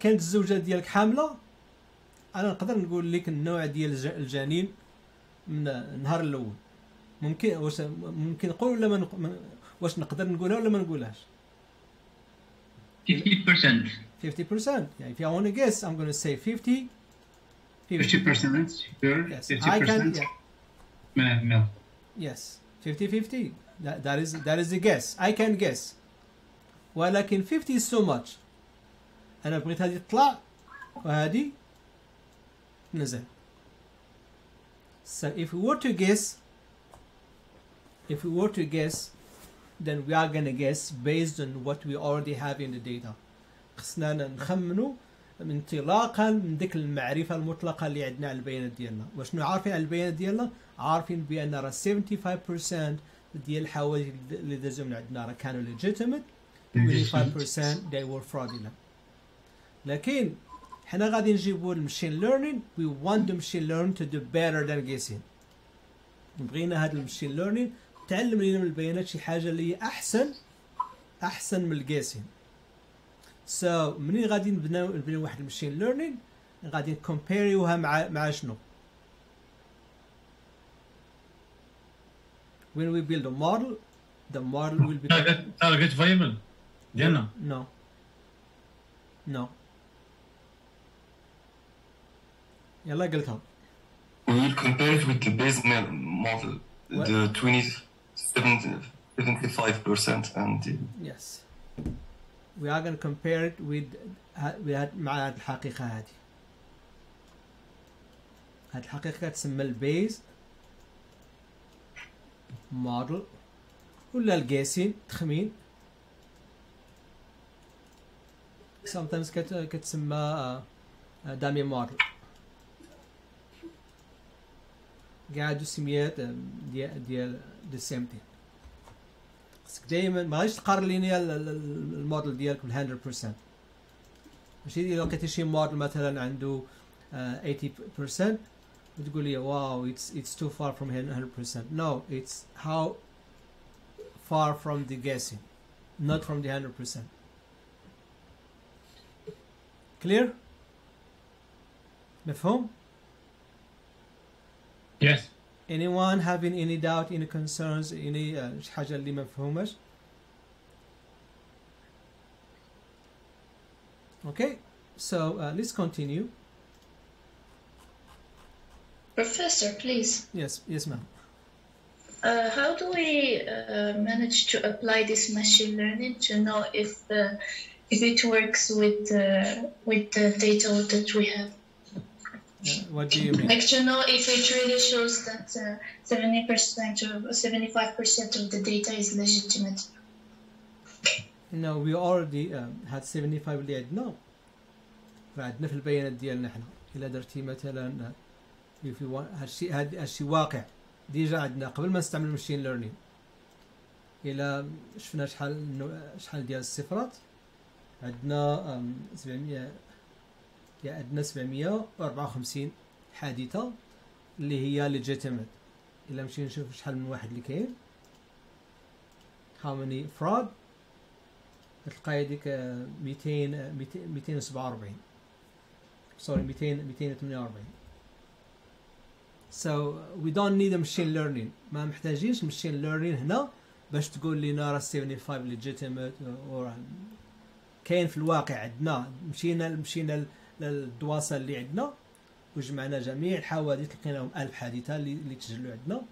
كانت الزوجة ديالك حاملة، أنا نقدر نقول لك النوع ديال الجنين من النهار الاول. ممكن واش ممكن نقول ولا ما واش نقدر نقولها ولا ما نقولهاش؟ fifty percent. fifty percent. يعني if I want to guess I'm going to say fifty. fifty percent. Yes. I can. Yeah. No. Yes. fifty fifty. That, that is that is a guess. I can guess. ولكن fifty is so much. أنا بغيت هذه تطلع وهذه تنزل. So if we were to guess, if we were to guess, then we are going to guess based on what we already have in the data. خصنا نخمنوا انطلاقا من ديك المعرفة المطلقة اللي عندنا على البيانات ديالنا. وشنو عارفين على البيانات ديالنا؟ عارفين بأن راه seventy-five percent ديال الحوادث اللي دازو من عندنا راه كانوا legitimate, twenty-five percent they were fraudulent. لكن حنا غادي نجيبو المشين ليرنين. We want the machine learning to do better than guessing. بغينا هاد المشين ليرنين تعلم لينا من البيانات شي حاجة اللي هي أحسن أحسن من الجيسين. So منين غادي نبناو نبناو واحد المشين ليرنين غادي نكومبيريوها مع مع شنو؟ When we build a model, the model will be target target variable. ديالنا. No. No. يلا قلتها. We will compare it with the base model. What? The twenty-seven, seventy-five percent and the... Yes. We are going to compare it with with مع هاد الحقيقة هادي. هاد الحقيقة تسمى البيز موديل ولا القياسين تخمين. Sometimes كت كتسمى دامي موديل. قاعد سميات ديال ديال the same thing. خصك دائما ما غاديش تقارن لينيا الموديل ديالك بال one hundred percent. ماشي إلا لقيتي شي موديل مثلا عنده eighty percent وتقول لي واو it's it's too far from one hundred percent. No, it's how far from the guessing, not from the one hundred percent. Clear? مفهوم؟ Yes. Anyone having any doubt, any concerns, any uh, حاجة اللي ما مفهومش? Okay, so uh, let's continue. Professor, please. Yes, yes, ma'am. Uh, how do we uh, manage to apply this machine learning to know if the, if it works with uh, with the data that we have? Uh, what do you mean? Like to know if it really shows that uh, seventy percent or seventy-five percent of the data is legitimate. No, we already um, had seventy-five اللي عندنا. فعندنا في البيانات ديالنا حنا. إلا درتي مثلا if you want هالشيء هاد هالشيء واقع ديجا عندنا قبل ما نستعمل المشين ليرنين. إلا شفنا شحال شحال ديال الصفرات عندنا سبعمية. يا عندنا سبعمية وأربعة وخمسين حادثة اللي هي legitimate. إلا مشينا نشوف شحال من واحد اللي كاين how many fraud تلقاي هذيك ميتين ميتين وسبعة وأربعين sorry ميتين ميتين وثمانية وأربعين. So we don't need a machine learning. ما محتاجينش machine learning هنا باش تقول لنا راه seventy-five legitimate or كاين في الواقع عندنا. مشينا مشينا الدواسة اللي عندنا وجمعنا جميع الحوادث لقيناهم ألف حادثة اللي, اللي تسجلوا عندنا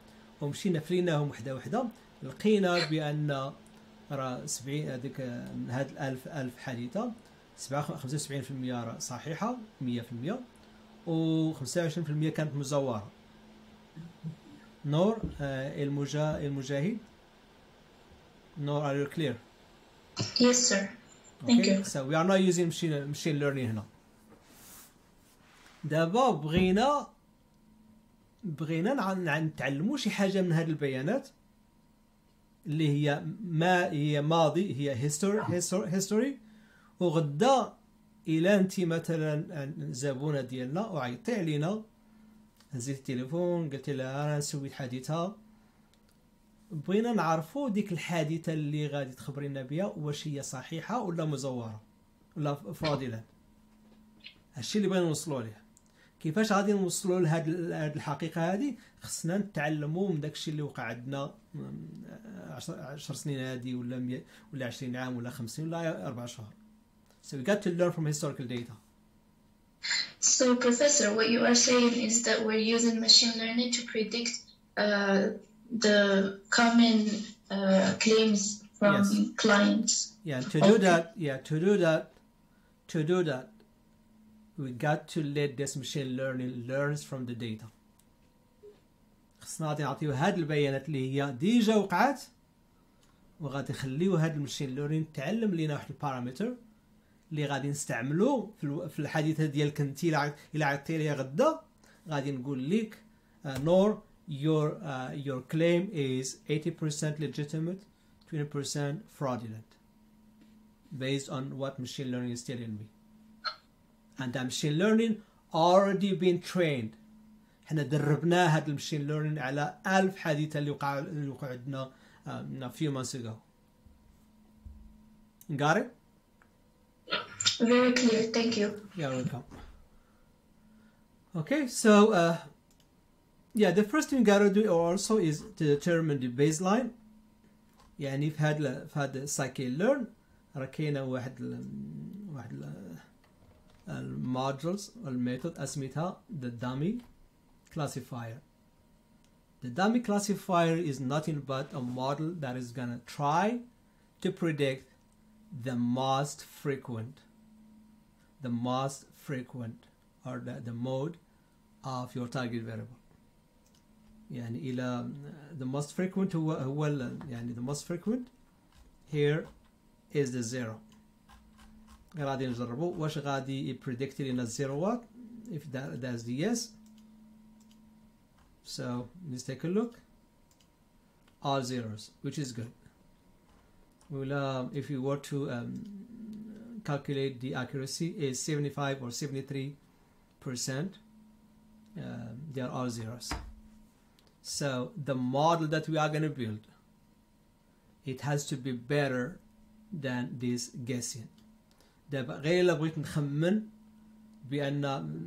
ومشينا فريناهم وحده وحده لقينا بأن راه سبعين هذيك من هاد الألف ألف حادثة سبعة خمسة وسبعين في المية راه صحيحة مية في المية وخمسة وعشرين في المية كانت مزورة. نور آه المجا المجاهد نور are you clear? Yes sir. Thank you. So we are not using machine machine learning هنا. دابا بغينا بغينا نتعلمو شي حاجة من هاد البيانات اللي هي ما هي ماضي هي هيستوري هيستوري هيستوري وغدا إلا أنت مثلا زبونة ديالنا وعيطتي علينا هزيتي التليفون قلتي لها أنا سويت حادثة بغينا نعرفو ديك الحادثة اللي غادي تخبرينا بها واش هي صحيحة ولا مزورة ولا فاضلة. هادشي اللي بغينا نوصلو ليه. كيفاش غادي نوصلو لهاد الحقيقة هادي؟ خصنا نتعلمو من داكشي اللي وقع عندنا عشر سنين هادي ولا مية ولا عشرين عام ولا خمسين ولا أربع شهور. So we got to learn from historical data. So Professor, what you are saying is that we're using machine learning to predict uh, the common uh, claims from yes. clients. Yeah, to do okay. that. Yeah, to do that. To do that. We got to let this machine learning learns from the data. خصنا غادي نعطيو هاد البيانات اللي هي ديجا وقعات وغادي نخليو هاد المشين لورين تعلم لينا واحد البارامتر اللي غادي نستعملو في الحديثه ديالك انت الى عطيتي لي غدا غادي نقول لك نور your uh, your claim is eighty percent legitimate, twenty percent fraudulent based on what machine learning is telling me. And the machine learning already been trained. حنا دربنا هاد المشين ليرنين على ألف حادثة اللي وقع اللي وقع عندنا a few months ago. Got it? Very clear. Thank you. You're welcome. Okay, so uh, yeah, the first thing you gotta do also is to determine the baseline. يعني في هاد في هاد scikit-learn ركينا واحد ال واحد ال المودلز الميثود اسميتها the dummy classifier. The dummy classifier is nothing but a model that is gonna try to predict the most frequent, the most frequent or the, the mode of your target variable. يعني إلى the most frequent هو هو يعني the most frequent here is the zero. غادي نجربو واش غادي يبريديكت لينا الزيروات if that that's the yes. So let's take a look. All zeros, which is good. Well, um, if you were to um, calculate the accuracy, is seventy-five or seventy-three percent. Um, they are all zeros. So the model that we are going to build, it has to be better than this guessing. دابا غير إلا بغيت نخمن بأن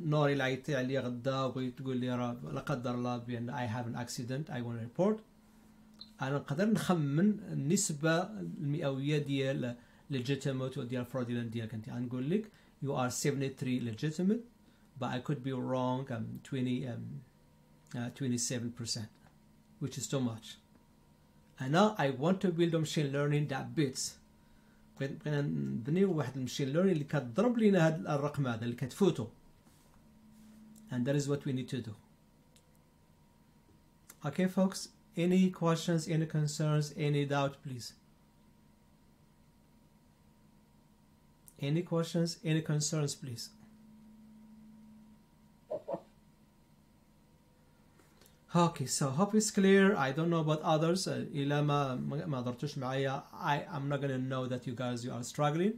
نوري اللي عيطي عليا غدا وبغيت تقول لي راه لا قدر الله بأن I have an accident I want to report، أنا نقدر نخمن النسبة المئوية ديال legitimate وديال fraudulent ديالك أنت، غنقول لك you are seventy-three legitimate but I could be wrong um, twenty-seven percent which is too much. And now I want to build a machine learning that beats. بغينا نبنيو واحد المشين لورنين اللي كتضرب لينا هاد الرقم هذا اللي كتفوتو. And that is what we need to do. Okay folks, any questions, any concerns, any doubt please? Any questions, any concerns please? Okay, so hope it's clear. I don't know about others. إلا ما ما ضرتوش معايا I I'm not gonna know that you guys you are struggling.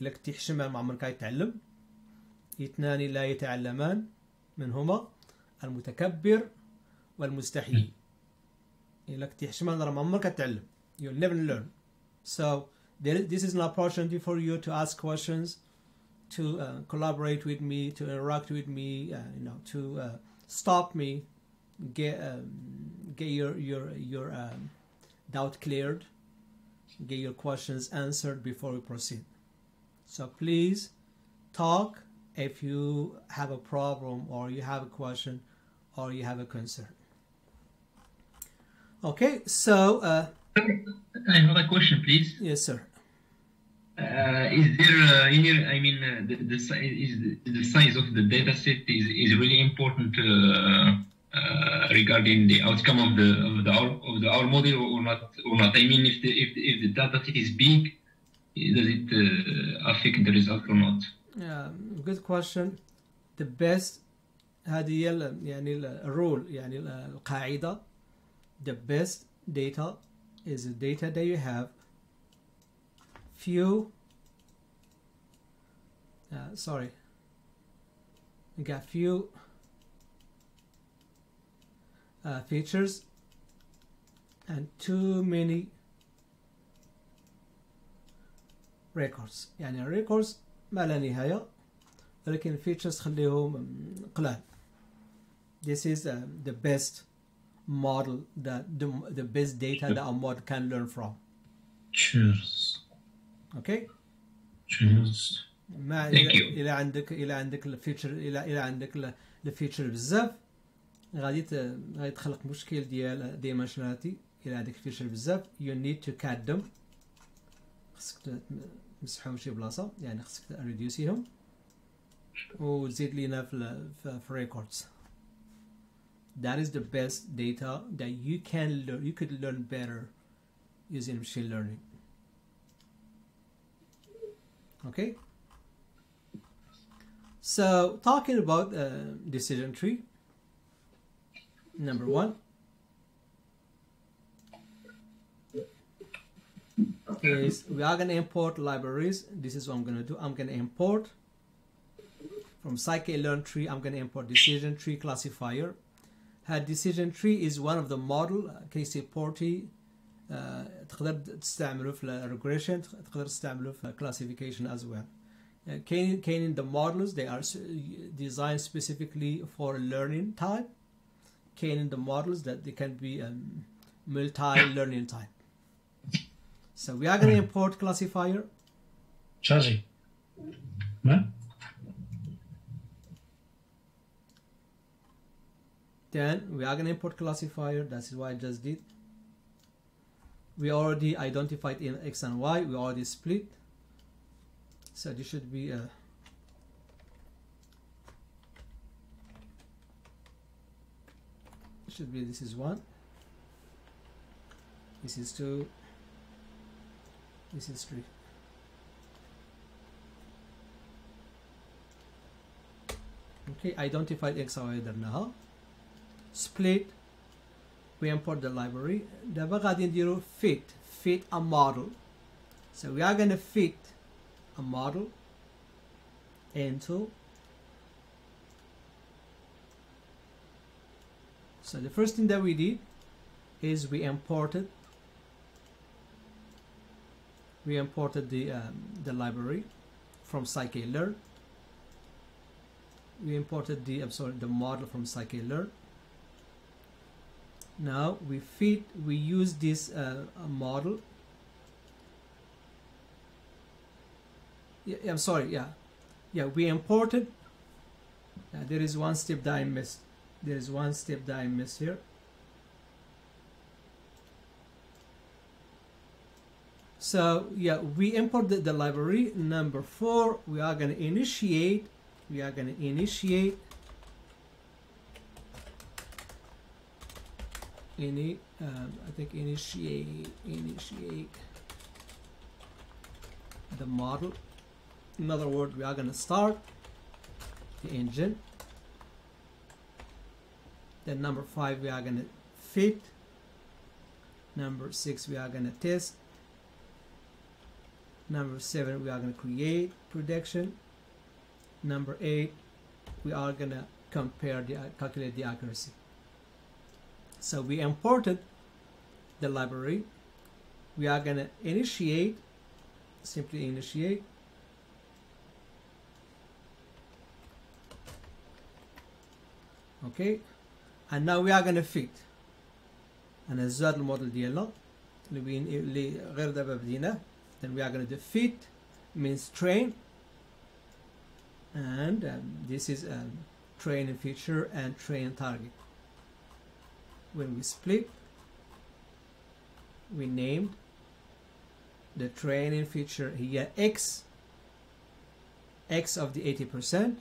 إلا كنتي حشمة ما عمرك غيتعلم. اثنان لا يتعلمان منهما المتكبر والمستحيي. إلا كنتي حشمة راه ما عمرك غتعلم. You'll never learn. So there, this is an opportunity for you to ask questions, to uh, collaborate with me, to interact with me, uh, you know, to uh, stop me. Get um, get your your your um, doubt cleared. Get your questions answered before we proceed. So please talk if you have a problem or you have a question or you have a concern. Okay, so uh, I have a question, please. Yes, sir. Uh, is there uh, here? I mean, uh, the, the is the size of the data set is is really important. Uh, Uh, regarding the outcome of the of the our of the our model or not or not. I mean, if the if the, if the data set is big, does it uh, affect the result or not? Yeah, good question. The best هذه ال يعني ال rule يعني القاعدة. The best data is the data that you have few. Uh, sorry, you got few. Uh, features and too many records. يعني records ما لا نهاية ولكن features خليهم قلال. This is uh, the best model that the, the best data yep. that a model can learn from. Cheers. Okay. Cheers. ما Thank you. إلى عندك إلى عندك ال feature إلى إلى عندك ال the feature بزاف. غادي غادي تخلق مشكل ديال ديمنشناليتي الى هذيك الفيشر بزاف. يو نيد تو كات دم، خصك تمسحهم شي بلاصه يعني خصك ريديوسيهم وتزيد لينا في في ريكوردز. that is the best data that you can learn, you could learn better using machine learning. Okay, so talking about uh, decision tree, number one, is we are going to import libraries. This is what I'm going to do. I'm going to import from scikit-learn tree. I'm going to import decision tree classifier. Her decision tree is one of the model case porty. تقدر تستعمله في regression. تقدر تستعمله في classification as well. Can can the models, they are designed specifically for learning type. Can the models that they can be um, multi-learning type. So we are going to import classifier. Chazi. Huh? Then we are going to import classifier. That's what I just did. We already identified in X and Y. We already split. So this should be a should be this is one. This is two. This is three. Okay, identified X and Y there now. Split, we import the library. D'abord, I didn't do fit, fit a model. So we are going to fit a model into. So the first thing that we did is we imported, we imported the um, the library from scikit-learn. We imported the I'm sorry, the model from scikit-learn. Now we fit, we use this uh, model. Yeah, I'm sorry, yeah. Yeah, we imported. Uh, there is one step that I missed. There is one step that I missed here. So yeah, we imported the library. Number four, we are going to initiate, we are going to initiate Any, um, I think initiate, initiate the model. In other words, we are going to start the engine. Then number five, we are going to fit. Number six, we are going to test. Number seven, we are going to create prediction. Number eight, we are going to compare the, calculate the accuracy. So we imported the library. We are going to initiate, simply initiate. Okay, and now we are going to fit. And as that model deal, then we are going to fit means train, and um, this is a train feature and train target. When we split, we named the training feature here X, X of the eighty percent,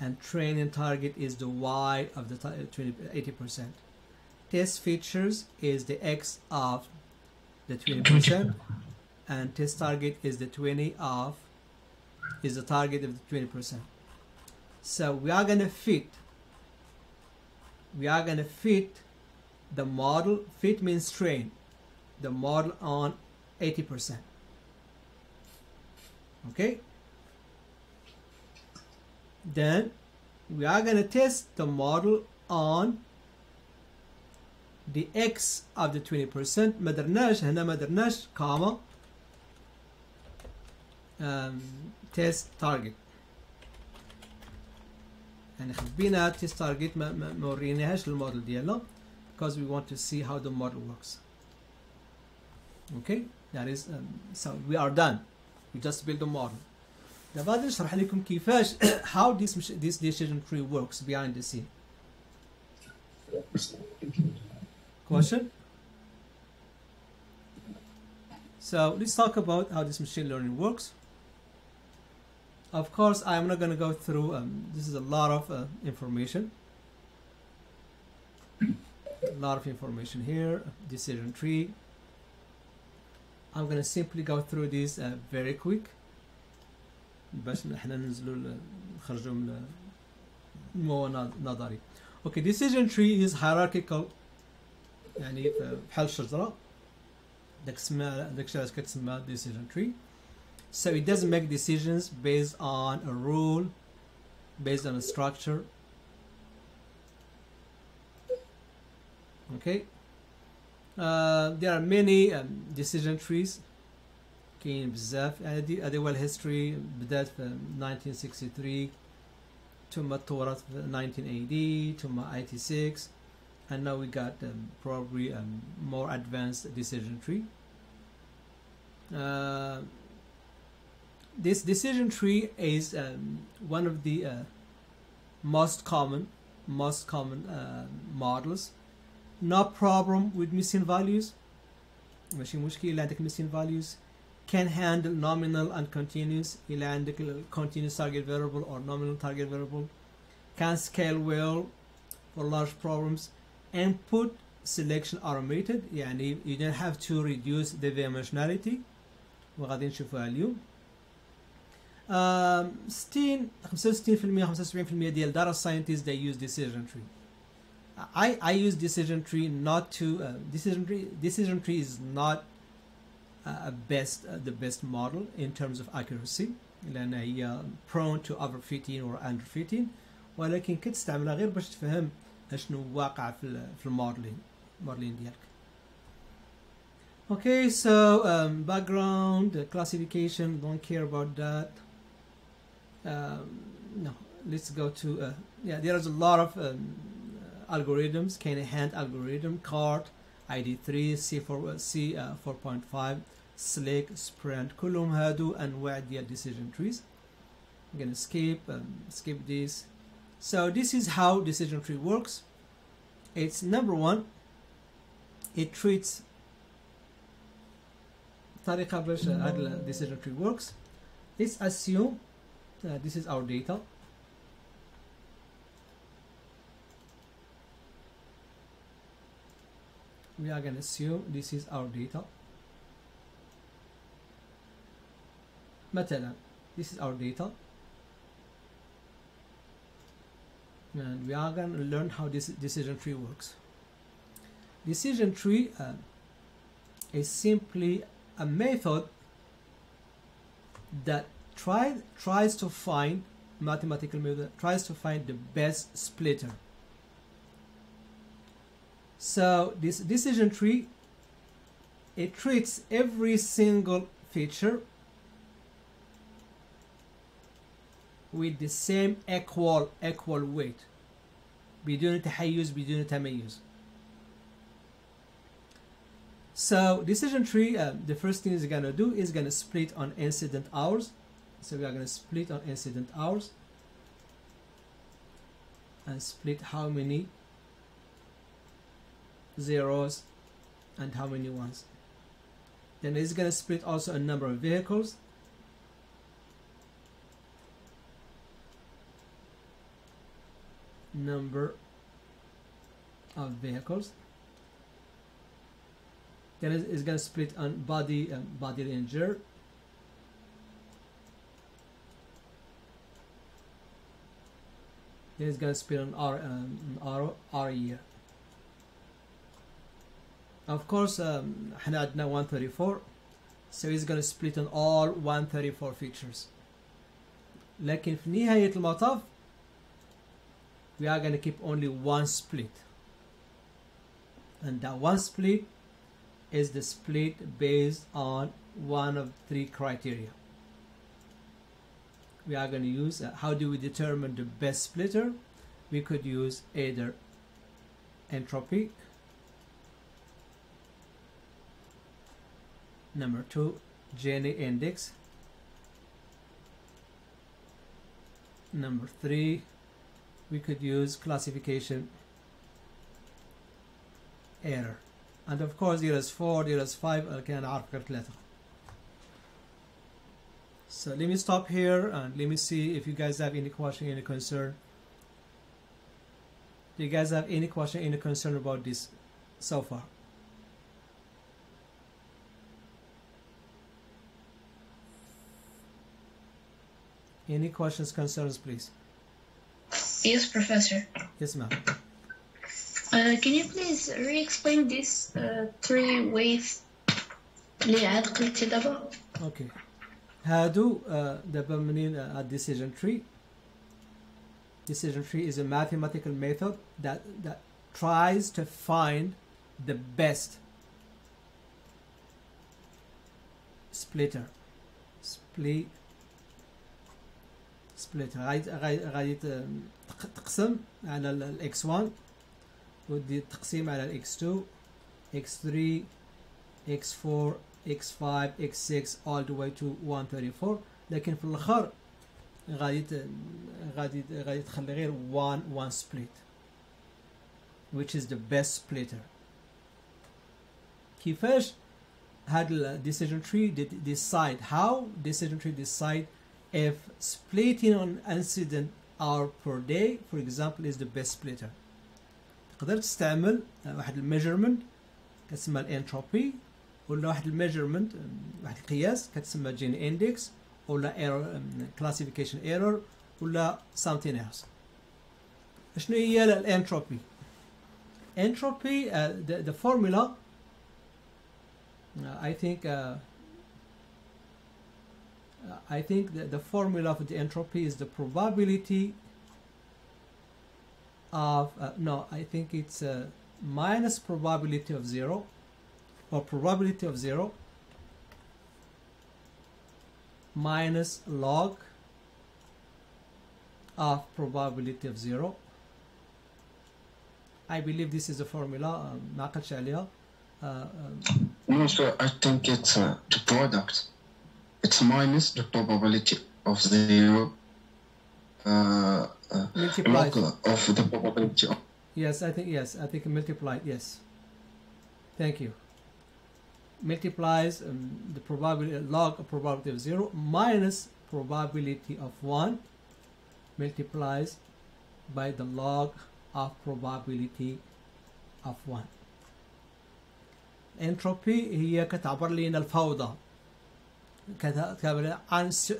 and training target is the Y of the eighty percent. Test features is the X of the twenty percent, and test target is the twenty of, is the target of the twenty percent. So we are going to fit we are going to fit the model. Fit means train the model on eighty percent. Okay, then we are going to test the model on the X of the twenty percent. ما درناش هنا ما درناش comma test target. And خبينا test target ما ما وريناهاش للموديل ديالنا because we want to see how the model works. Okay, that is um, so we are done. We just build the model. دابا غادي نشرح لكم كيفاش how this this decision tree works behind the scene. Question? So let's talk about how this machine learning works. Of course, I'm not going to go through, um, this is a lot of uh, information. a lot of information here, decision tree. I'm gonna simply go through this uh, very quick باش نحنا ننزلوا نخرجوا من الموضوع النظري. Okay, decision tree is hierarchical يعني بحال الشجرة داك تسمى داك الشيء علاش كتسمى decision tree. So it doesn't make decisions based on a rule, based on a structure. Okay, uh, there are many um, decision trees. كاين بزاف هادي هادي هو الهيستوري بدات في nineteen sixty-three ثم تطورت في nineteen eighty ثم eighty-six and now we got um, probably a more advanced decision tree. Uh, this decision tree is um, one of the uh, most common most common uh, models. No problem with missing values. ماشي مشكل إلا عندك missing values. Can handle nominal and continuous. إلا عندك continuous target variable or nominal target variable. Can scale well for large problems. Input selection automated. يعني you don't have to reduce the dimensionality. وغادي نشوفها اليوم. ستين خمسة وستين في المية خمسة وسبعين في المية ديال data scientists they use decision tree. I, I use decision tree not to uh, decision tree decision tree is not uh, best uh, the best model in terms of accuracy لأن هي prone to overfitting or underfitting ولكن كتستعملها غير باش تفهم شنو واقع في في الموديلين الموديلين ديالك. Okay, so um, background uh, classification, don't care about that. Um, no, let's go to uh, yeah. There is a lot of um, algorithms, Canahan algorithm, C A R T, I D three, C four point five, Slick, Sprint, Kulum Hadu, and where the decision trees. I'm gonna skip, um, skip this. So this is how decision tree works. It's number one. It treats. Tariqa Bash Adla decision tree works. Let's assume uh, this is our data. We are going to assume this is our data. Matala, this is our data. And we are going to learn how this decision tree works. Decision tree uh, is simply a method that try, tries to find, mathematical method, tries to find the best splitter. So this decision tree, it treats every single feature with the same equal equal weight. بدون تحيز بدون تميز. So decision tree, uh, the first thing it's gonna do is gonna split on incident hours. So we are gonna split on incident hours and split how many zeros and how many ones. Then it's going to split also a number of vehicles number of vehicles then it's going to split on body um, bodily injury then it's going to split on R, um, R, R year. Of course, um, Hanadna one thirty-four, so it's going to split on all one thirty-four features. لكن في نهاية المطاف, we are going to keep only one split, and that one split is the split based on one of three criteria. We are going to use uh, how do we determine the best splitter? We could use either entropy. Number two, Gini index. Number three, we could use classification error. And of course, there is four, there is five, I can calculate. So let me stop here and let me see if you guys have any question, any concern. Do you guys have any question, any concern about this? so far. Any questions, concerns, please? Yes, Professor. Yes, ma'am. Uh, can you please re-explain this uh, three-wave اللي قلتي دابا؟ اوكي. هادو دابا منين a decision tree. Decision tree is a mathematical method that that tries to find the best splitter. Split split غادي تقسم على ال إكس واحد ودير التقسيم على ال إكس اثنين إكس ثلاثة إكس أربعة إكس خمسة إكس ستة all the way to one thirty-four لكن في الاخر غادي غادي غادي تخلي غير one one split which is the best splitter. كيفاش هاد ال decision tree did decide how decision tree decide if splitting on incident hour per day for example is the best splitter. تقدر تستعمل واحد الميجرمنت كتسمى الانتروبي ولا واحد الميجرمنت واحد القياس كتسمى جيني اندكس ولا ايرور كلاسيفيكيشن ايرور ولا something else. شنو هي الانتروبي؟ انتروبي the formula I think uh, I think that the formula for the entropy is the probability of uh, no I think it's uh, minus probability of zero or probability of zero minus log of probability of zero. I believe this is a formula. ما عقلتش عليها. No, sir. I think it's uh, the product. It's minus the probability of zero uh, uh, multiplied of the probability of yes I think yes I think multiplied yes thank you multiplies um, the probability log of probability of zero minus probability of one multiplies by the log of probability of one. Entropy هي كتعبر لنا الفوضى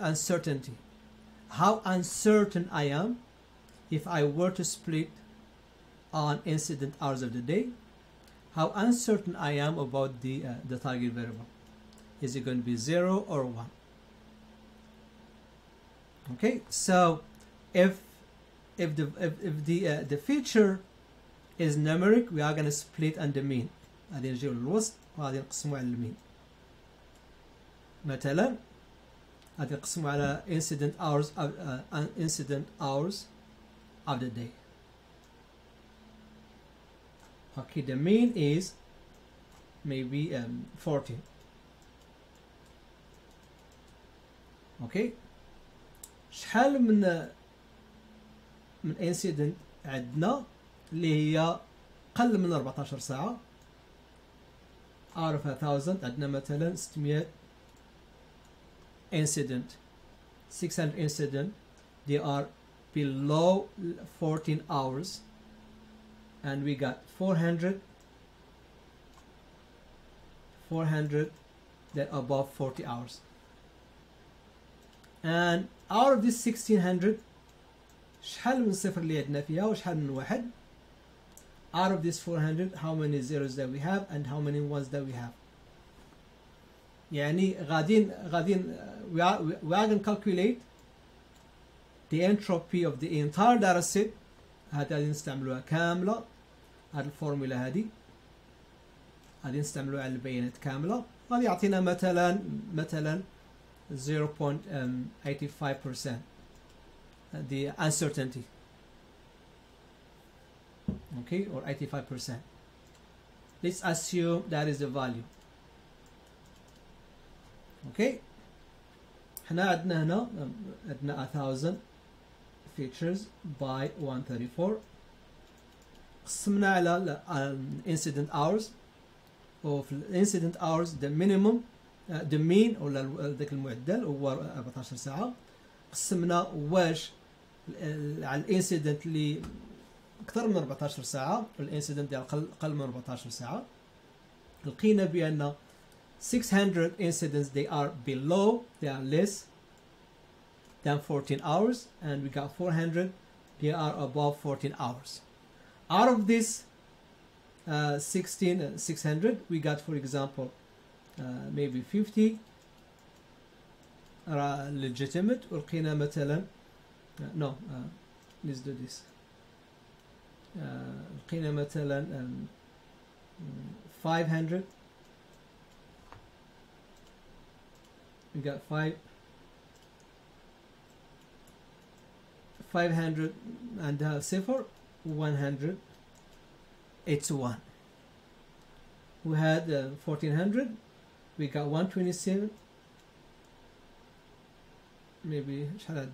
uncertainty. How uncertain I am if I were to split on incident hours of the day. How uncertain I am about the uh, the target variable. Is it going to be zero or one? Okay, so if if the if, if the uh, the feature is numeric, we are going to split on the mean. غادي نجيو للوسط وغادي نقسمو على المين. مثلا غادي نقسموا على incident hours of, uh, incident hours of the day. Okay, the mean is maybe um, fourteen. Okay, شحال من من incident عندنا اللي هي قل من أربعة عشر ساعة out of a thousand عندنا مثلا ستمية incident, six hundred incident, they are below fourteen hours, and we got four hundred, four hundred that are above forty hours. And out of this sixteen hundred, شحال من صفر اللي عندنا فيها وشحال من واحد. Out of this four hundred, how many zeros that we have and how many ones that we have. يعني غادين غادين we are we are going to calculate the entropy of the entire data set. هاد غادي نستعملوها كاملة. هاد الفورمولا هادي غادي نستعملوها على البيانات كاملة. غادي يعطينا مثلا مثلا zero point eight five percent the uncertainty. Okay, or eighty-five percent. Let's assume that is the value. Okay, حنا عندنا هنا عندنا one thousand features by one thirty-four. قسمنا على incident hours. وفي الانسيدنت hours the minimum uh, the mean ولا ذاك المعدل هو أربعة عشر ساعة. قسمنا واش على الانسيدنت اللي أكثر من أربعة عشر ساعة، الانسيدنت ديال أقل من أربعة عشر ساعة، لقينا بأن six hundred incidents they are below, they are less than fourteen hours, and we got four hundred they are above fourteen hours. Out of this uh, sixteen, uh, six hundred, we got, for example, uh, maybe fifty are legitimate. ولقينا مثلا uh, no uh, let's do this. Uh, لقينا مثلا um, five hundred. We got five five hundred and uh, say for one hundred, it's one. We had uh, fourteen hundred. We got one twenty seven. Maybe uh,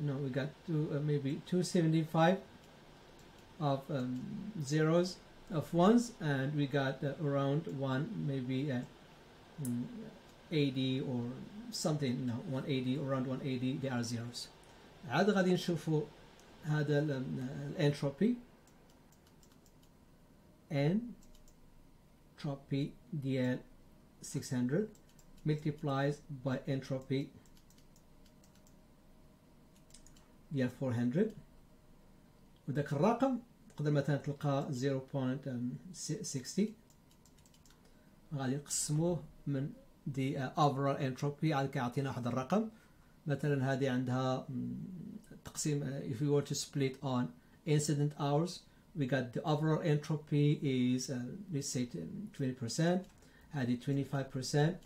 no, we got two, uh, maybe two seventy five of um, zeros of ones, and we got uh, around one maybe. Uh, eighty or something, no, one eighty, around one eighty they are zeros. عاد غادي نشوفوا هذا الانتروبي entropy ديال six hundred multiplies by entropy ديال four hundred وداك الرقم نقدر مثلا تلقى zero point sixty غادي نقسموه من the overall entropy عاد كيعطينا واحد الرقم مثلا هذه عندها تقسيم if we were to split on incident hours we got the overall entropy is uh, let's say twenty percent هذه twenty-five percent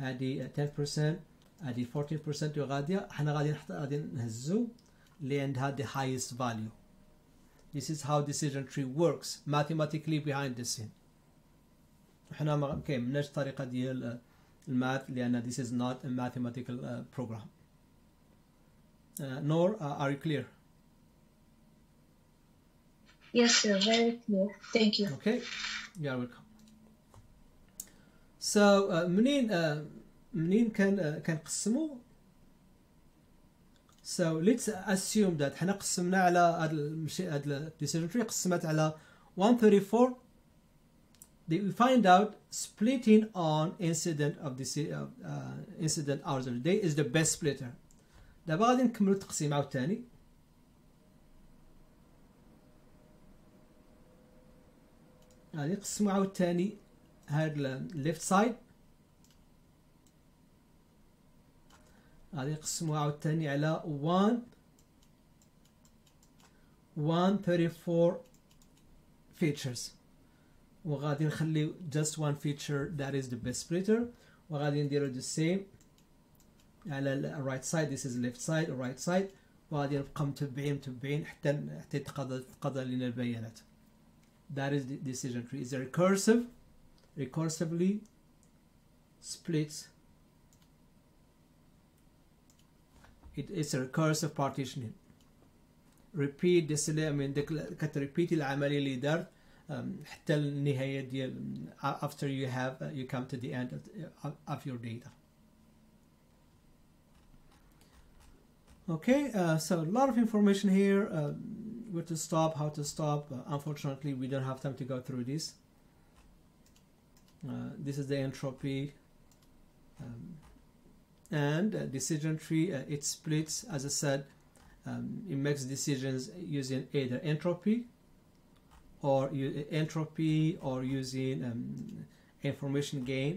هذه ten percent هذه fourteen percent وغادي حنا غادي غادي نهزو اللي عندها the highest value. This is how decision tree works mathematically behind the scene. حنا ما كاينش الطريقه ديال الماث لان this is not a mathematical uh, program uh, nor uh, are you clear? Yes sir, very clear, thank you. Okay, you are welcome. So uh, منين uh, منين كان uh, كنقسموا so let's assume that حنا قسمنا على هذا المشي هذا decision tree قسمت على one thirty-four. We find out splitting on incident of the uh, uh, incident hours of the day is the best splitter. دابا غادي نكملو التقسيم عاوتاني. غادي نقسمو عاوتاني هاد ال left side. غادي نقسمو عاوتاني على one one thirty four features. وغادي نخليو just one feature that is the best splitter وغادي نديرو the same على right side, this is left side right side وغادي نبقى متبعين متبعين حتى حتى تقضى تقضى لنا البيانات. That is the decision tree is a recursive recursively splits it is a recursive partitioning repeat this I mean كتريبيتي العملية اللي دارت حتى النهاية ديال after you have uh, you come to the end of, of your data. Okay, uh, so a lot of information here uh, where to stop, how to stop. Uh, unfortunately we don't have time to go through this. Uh, this is the entropy um, and uh, decision tree. Uh, it splits, as I said, um, it makes decisions using either entropy or uh, entropy or using um, information gain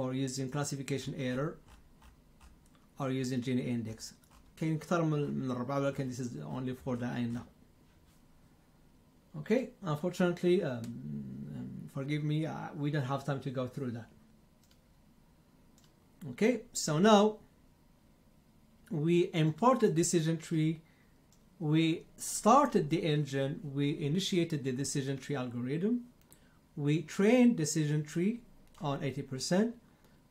or using classification error or using Gini index. كاين أكثر من الربعة ولكن this is only for the I know. Okay, unfortunately um, um, forgive me uh, we don't have time to go through that. Okay, so now we imported decision tree. We started the engine, we initiated the decision tree algorithm, we trained decision tree on eighty percent,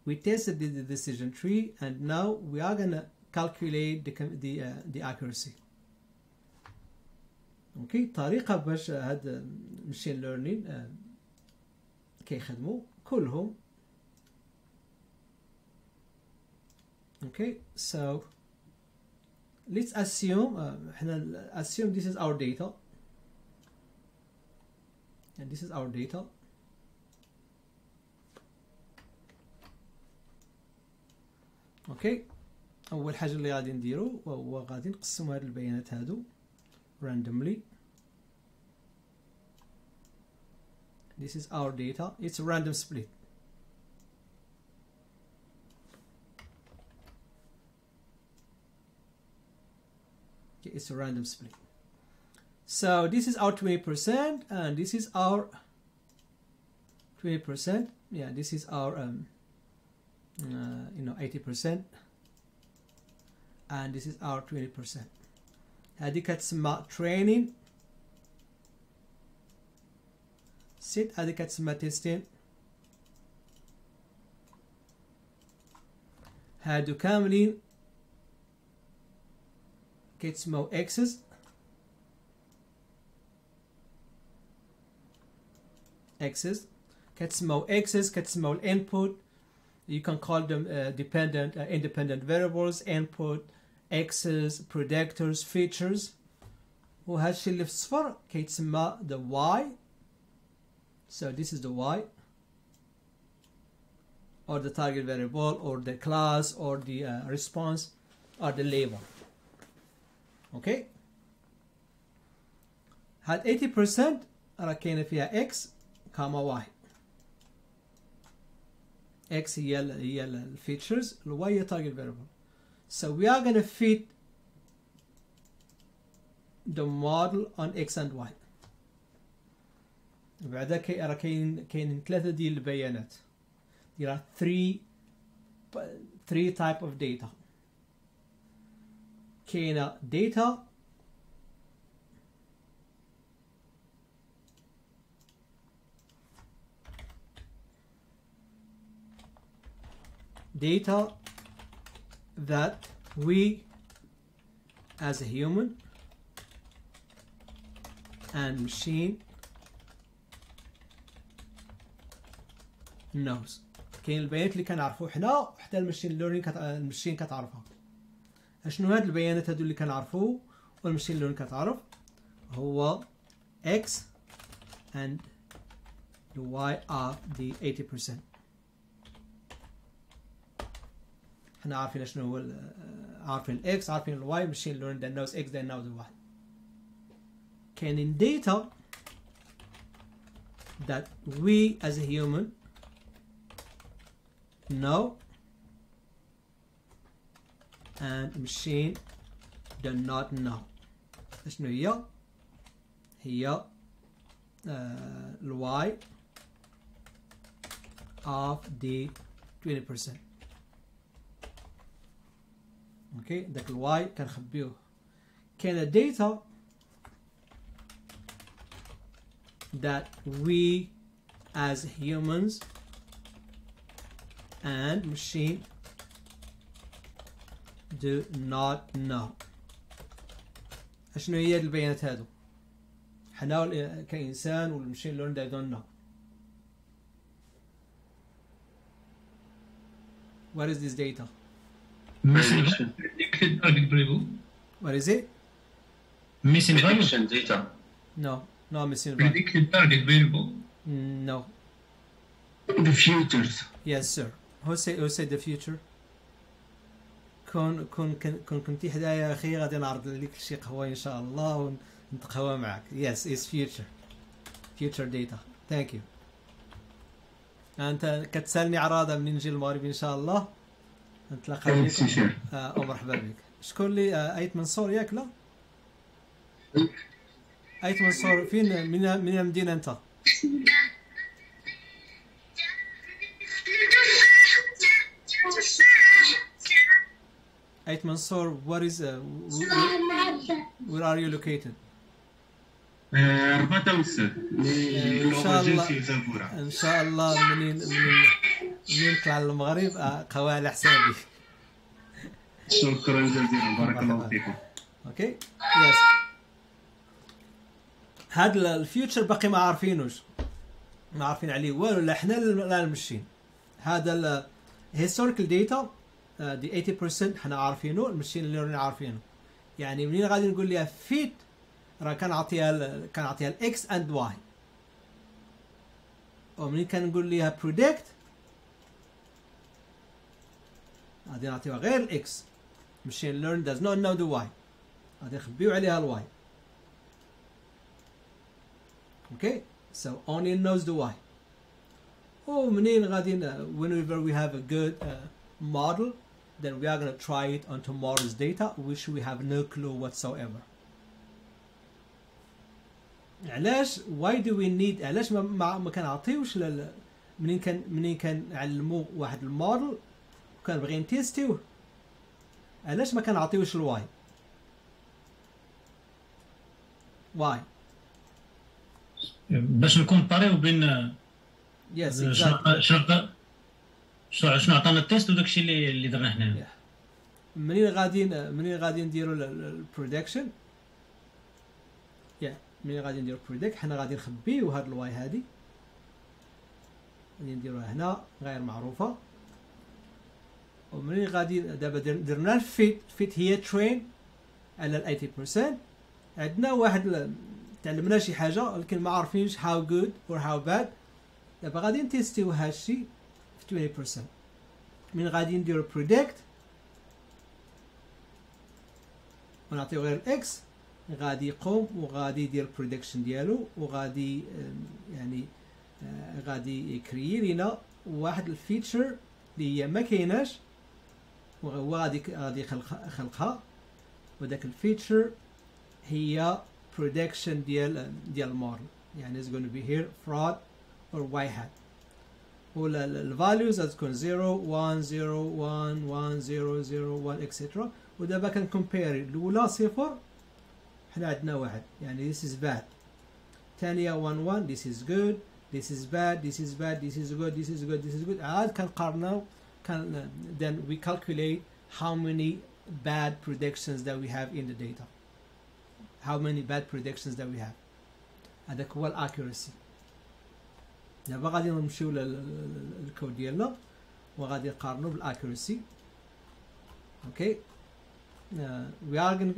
we tested the, the decision tree, and now we are going to calculate the, the, uh, the accuracy. Okay, طريقة باش هاد machine learning كيخدمو كلهم. Okay, so let's assume uh, assume this is our data, and this is our data. اوكي اول حاجه اللي غادي نديرو هو غادي نقسموا هاد البيانات هادو randomly. This is our data, it's a random split. Okay, it's a random split. So this is our twenty percent and this is our twenty percent. Yeah, this is our um Uh, you know, eighty percent, and this is our twenty percent. هذه كتسمى training set, هذه كتسمى testing. هادو كاملين كتسموا x's x's كتسموا x's كتسموا الانبوت. You can call them uh, dependent, uh, independent variables, input, x's, predictors, features. وهالشي اللي في الصفر كيتسمى the y. So this is the y, or the target variable, or the class, or the uh, response, or the label. Okay. هاد eighty percent راه كاينه فيها x كما y. X هي هي ال features, Y هي target variable. So we are gonna fit the model on X and Y. بعدا كاين كاين كاين ثلاثة ديال البيانات. There are three three type of data. كاينة data data that we as a human and machine knows. كاين البيانات اللي كنعرفو حنا وحتى المشين ليرنينغ المشين كتعرفها. اشنو هاد البيانات هادو اللي كنعرفو والمشين ليرنينغ كتعرف؟ هو X and the Y are the eighty percent. حنا عارفين شنو هو ال عارفين ال X عارفين ال Y ماشين ليرن that knows X that knows Y. كاينين data that we as a human know and machine do not know. شنو هي؟ هي ال Y of the twenty percent. اوكي داك الواي كنخبيوه. كاينه داتا that we as humans and machine do not know. اشنو هي البيانات هادو؟ حنا كإنسان والمشين ليرن they don't know. What is this data? Missing target variable. What is it? Missing prediction data. No, no missing. Predicted target variable. No. The futures. Yes, sir. Who said who said the future? كون كون كون كنتي حدايا اخي غادي نعرض لك شي قهوه ان شاء الله ونتقهوى معك. Yes, it's future. Future data. Thank you. انت كتسالني عراضه منين نجي المغرب ان شاء الله. نتلاقاو بك او مرحبا بك. شكون اللي ايت منصور ياك لا؟ ايت منصور فين من من المدينه انت؟ ايت منصور what is where are you located؟ رباط وسط. ان شاء الله ان شاء الله منين منين منين نطلع للمغرب قهوة على حسابي. شكرا جزيلا بارك الله فيكم. اوكي يس هاد الفيوتشر باقي ما عارفينوش ما عارفين عليه والو لا حنا لا المشين. هذا الهيستوريكال داتا دي eighty percent حنا عارفينو المشين ليرنينغ عارفينو. يعني منين غادي نقول لها فيت؟ راه كنعطيها كنعطيها الاكس اند واي، ومنين كنقول لها بريدكت غادي نعطيوها غير الاكس. ماشين ليرن داز نوت نو ذا واي، غادي نخبيو عليها الواي. اوكي سو اونلي نوز ذا واي. ومنين غادي whenever we have a good uh, model then we are going to try it on tomorrow's data which we have no clue whatsoever. علاش why do we need علاش ما ما كنعطيوش منين كان منين كنعلموا واحد الموديل وكنبغي نتيستيوه علاش ما كنعطيوش الواي؟ واي باش نكومباريو بين يس شنو شنو عطانا التيست وداك الشيء اللي اللي درناه هنا. منين غادي منين غادي نديروا البريدكشن يا منين غادي نديروا بريدكت حنا غادي نخبيو هاد الواي هادي اللي نديروها هنا غير معروفه. ومنين غادي دابا درنا الفيت فيت هي ترين على ثمانين بالمئة عندنا واحد تعلمنا شي حاجه ولكن ما عارفينش هاو جود اور هاو باد. دابا غادي نتيستيو هادشي في عشرين بالمئة. من غادي نديرو بريدكت ونعطيو غير الاكس غادي يقوم وغادي يدير البريدكشن ديالو وغادي يعني غادي يكري لنا واحد الفيتشر اللي هي ما كايناش وهو غادي غادي يخلقها وداك الفيتشر هي بريدكشن ديال ديال الموديل يعني is going to be here fraud or y hat. ولا الفاليوز غتكون صفر واحد صفر واحد واحد صفر صفر واحد اكسترا. ودابا كنكومبيري الاولى صفر حنا عندنا واحد يعني this is bad، الثانيه واحد واحد this is good this is bad this is bad this is good this is good this is good. عاد كنقارنوا كان then we calculate how many bad predictions that we have in the data how many bad predictions that we have. هذاك هو الاكيورسي. دابا غادي نمشيو للكود ديالنا وغادي نقارنو بالاكيورسي. اوكي وي ار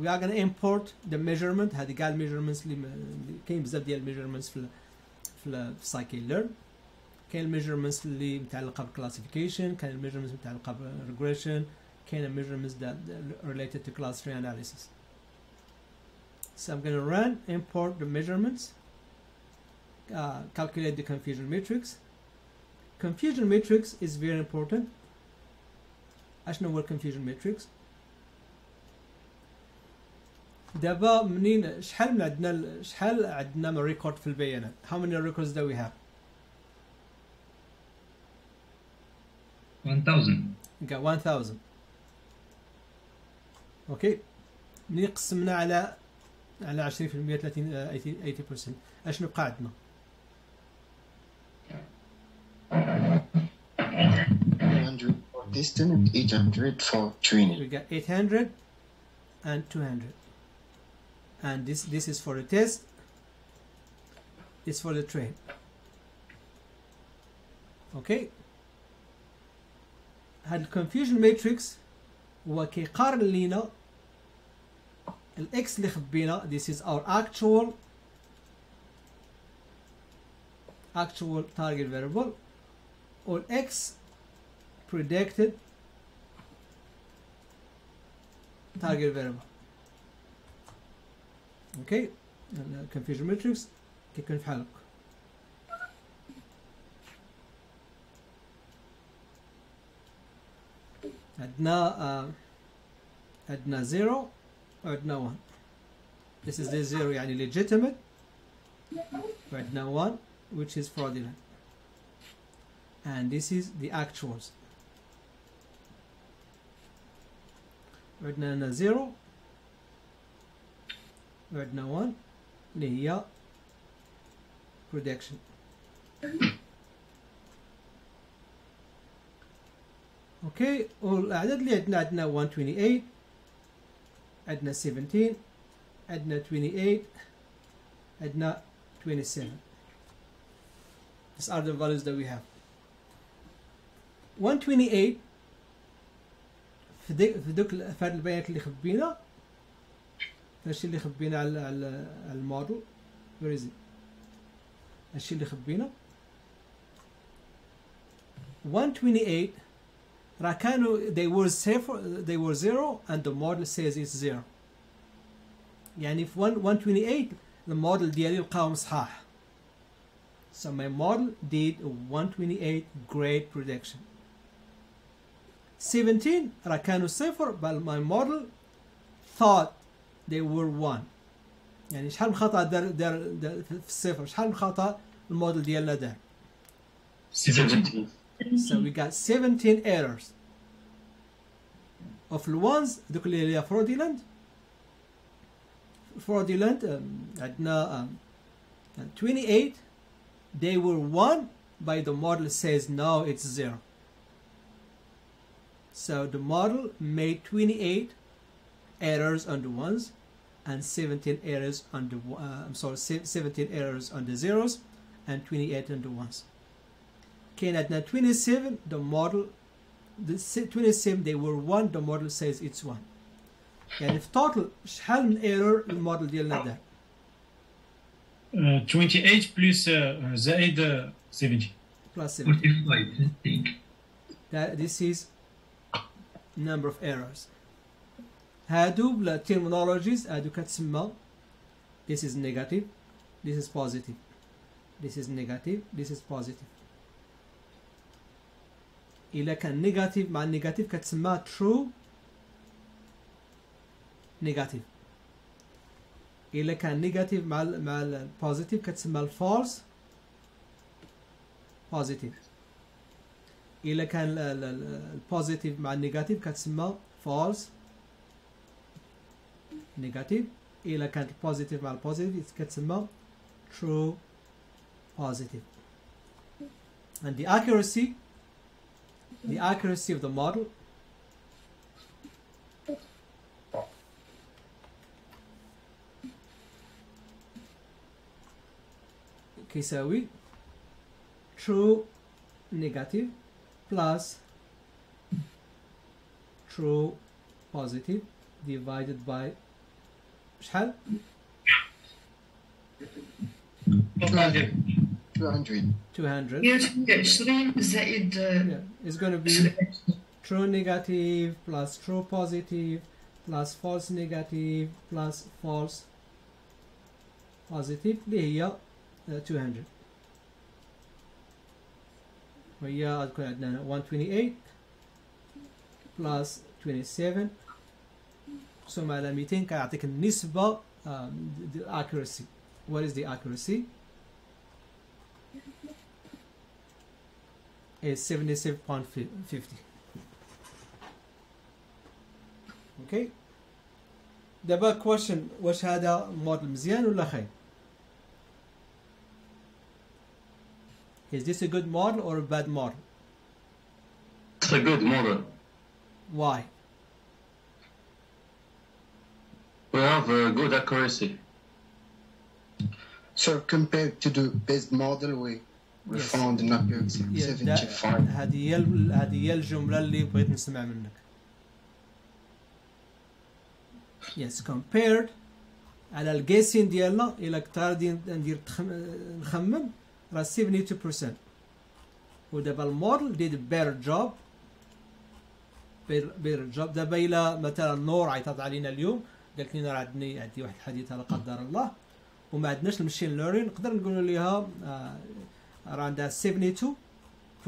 وي ار غادي امبورت ذا ميجرمنت. هادي كاع الميجرمنتس اللي كاين بزاف ديال الميجرمنتس في في سايكل ليرن. كاين الميجرمنتس اللي متعلقه بالكلاسيفيكيشن، كاين الميجرمنتس متعلقه بالريغريشن، كاين الميجرمنتس that related to class tree analysis. So I'm going to run import the measurements. Uh, calculate the confusion matrix. Confusion matrix is very important. I should know what confusion matrix. دابا منين شحال من عندنا شحال عندنا من ريكورد في البيانات؟ How many records do we have? one thousand. Okay, one thousand. Okay. منين قسمنا على على عشرين بالمئة ثلاثين ثمانين بالمئة اشنو بقى عندنا؟ eight hundred for distant, eight hundred for training. We got eight hundred and two hundred. And this this is for the test. It's for the train. Okay. هاد الكونفيوجن ماتريكس هو كيقارن لينا الاكس اللي خبينا this is our actual actual target variable or x predicted target variable. Okay, and confusion matrix كيكون بحال هكا. عندنا عندنا zero وعندنا one. This is the zero يعني legitimate. وعندنا one which is fraudulent. And this is the actuals. عندنا zero وعندنا one اللي هي prediction. اوكي والأعداد اللي عندنا عندنا one twenty-eight عندنا seventeen عندنا twenty-eight عندنا twenty-seven. These are the values that we have. one twenty-eight في دوك في هاد البيانات اللي خبينا هادشي اللي خبينا على على الموديل ويريزي، هادشي اللي خبينا one twenty-eight راه كانوا they were safe they were zero and the model says it's zero. يعني في one twenty-eight الموديل ديالي لقاهم صحاح. So my model did a one twenty-eight grade prediction. seventeen راه كانوا صفر بل my model thought they were one. يعني شحال من خطأ دار دار في الصفر، شحال من خطأ الموديل ديالنا دار؟ seventeen. So we got seventeen errors. Of the ones دوك اللي هي fraudulent. fraudulent um, عندنا um, twenty-eight they were one but the model says now it's zero. So the model made twenty-eight errors on the ones and seventeen errors on the uh, I'm sorry seventeen errors on the zeros and twenty-eight on the ones. Okay, at now twenty-seven the model the twenty-seven they were one, the model says it's one. يعني في توتال شحال من ايرور الموديل ديالنا دار؟ twenty-eight بلس زائد seventy بلس forty-five. That this is number of errors. هادو بلا terminologies هادو كتسمى this is negative, this is positive, this is negative, this is positive. إلا كان negative مع negative كتسمى true negative. إلا كان negative مع ال مع ال positive كتسمى ال false positive. إلا كان ال ال positive مع negative كتسمى false negative. إلا كان positive مع positive كتسمى true positive. And the accuracy, the accuracy of the model. كيساوي true negative plus true positive divided by شحال؟ two hundred. two hundred زائد yeah, it's going to be true negative plus true positive plus false negative plus false positive اللي هي Uh, two hundred. وهي غتكون عندنا one twenty-eight plus twenty-seven مقسوم على مئتين كيعطيك النسبة um, the accuracy. What is the accuracy? It's seventy-seven point five zero. Okay. دابا question واش هذا موديل مزيان ولا خايب؟ Is this a good model or a bad model? It's a good model. Why? We have a good accuracy. So compared to the best model, we we yes. found an accuracy of seventy-five. هذه هي هذه هي الجملة اللي بغيت نسمع منك. Yes, compared على الجيسين ديالنا إلى كتار ندير نخمم. seventy-two percent. ودابا الموديل did a better job. better job. دابا إلا مثلا نور عيطات علينا اليوم قالت لنا راه عندي عندي واحد الحادثة لا قدر الله وما عندناش المشين ليرنين، نقدر نقولوا ليها راه عندها seventy-two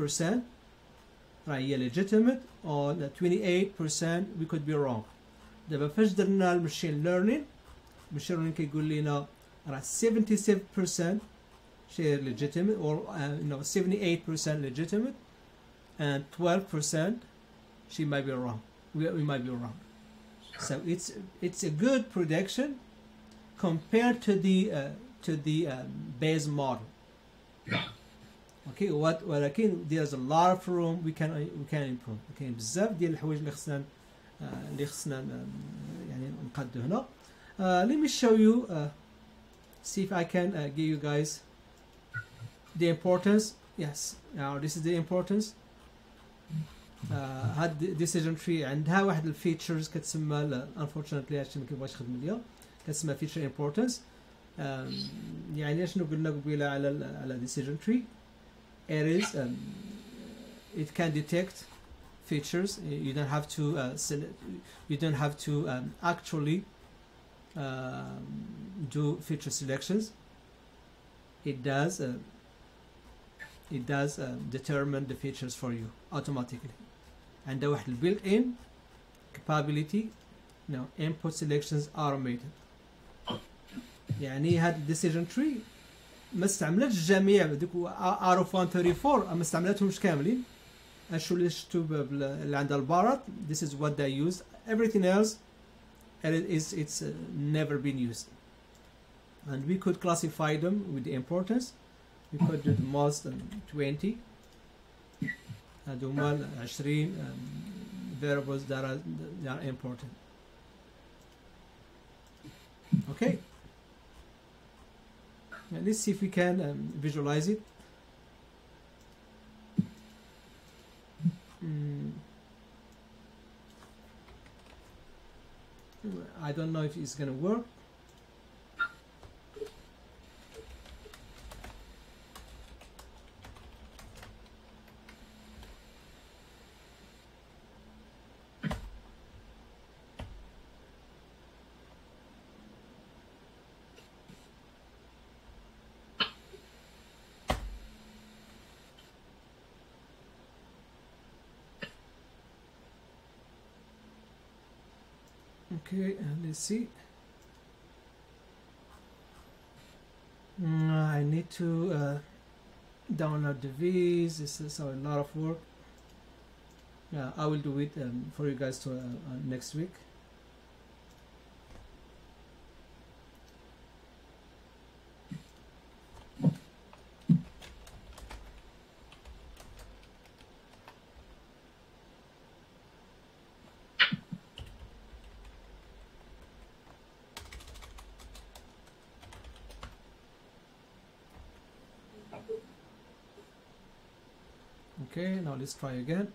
percent راه هي legitimate on twenty-eight percent we could be wrong. دابا فاش درنا المشين ليرنين، المشين ليرنين كيقول لنا راه seventy-seven percent share legitimate or uh, no seventy-eight percent legitimate and twelve percent she might be wrong, we, we might be wrong. So it's it's a good prediction compared to the uh, to the um, base model. Okay, what ولكن there's a lot of room we can we can improve. Okay, بزاف ديال الحوايج اللي خصنا اللي خصنا يعني نقدو هنا. Uh, let me show you uh, see if I can uh, give you guys the importance. Yes, now this is the importance. Uh, had the decision tree and how واحد الفيتشرز كتسمى unfortunately هادشي مكيبغاش يخدم ليا اسمها feature importance. يعني ايش قلنا قبيله على ال على decision tree arrays. It can detect features. You don't have to uh, select, you don't have to um, actually uh, do feature selections. It does uh, it does uh, determine the features for you automatically. And the built-in capability, no input selections are automated. يعني هاد decision tree ما استعملتش الجميع بديك R of one thirty-four ما استعملتهمش كاملين. أشو اللي شفتو اللي عند البارات. This is what they use. Everything else is it's never been used. And we could classify them with the importance. We could do the most twenty. هادو هما عشرين variables that are that are important. Okay. Now let's see if we can um, visualize it. Mm. I don't know if it's going to work. Okay, let's see. Mm, I need to uh, download the V's. This is a lot of work. Yeah, I will do it um, for you guys to, uh, uh, next week. Okay, now let's try again.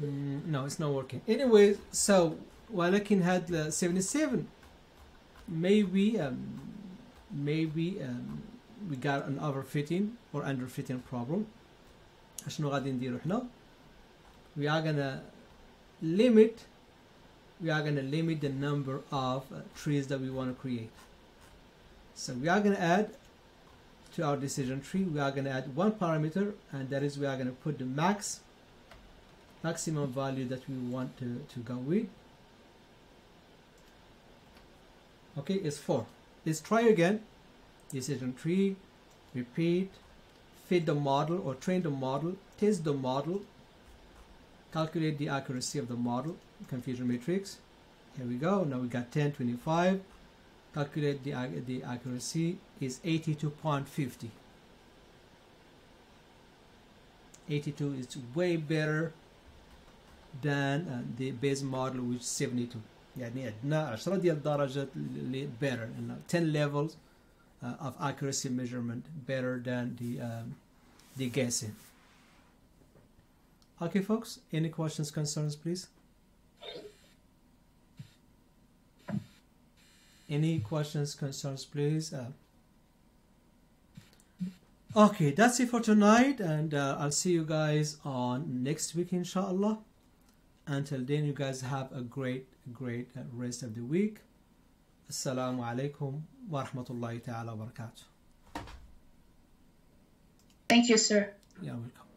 Mm, no, it's not working. Anyway, so ولكن had seventy-seven. Maybe, um, maybe um, we got an overfitting or underfitting problem. شنو غادي نديرو حنا؟ We are gonna limit. We are gonna limit the number of uh, trees that we want to create. So we are going to add to our decision tree, we are going to add one parameter, and that is we are going to put the max, maximum value that we want to, to go with. Okay, it's four. Let's try again. Decision tree, repeat, fit the model or train the model, test the model, calculate the accuracy of the model, confusion matrix. Here we go. Now we got ten, twenty-five. Calculate the, the accuracy is eighty-two point five zero. eighty-two is way better than uh, the base model which is seventy-two. يعني عندنا عشرة ديال الدرجات اللي better and ten levels uh, of accuracy measurement better than the um, the guessing. Okay folks, any questions, concerns, please? Any questions, concerns, please? Uh, okay, that's it for tonight, and uh, I'll see you guys on next week, inshallah. Until then, you guys have a great, great rest of the week. Assalamu alaikum wa rahmatullahi ta'ala wa barakatuh. Thank you, sir. Yeah, welcome.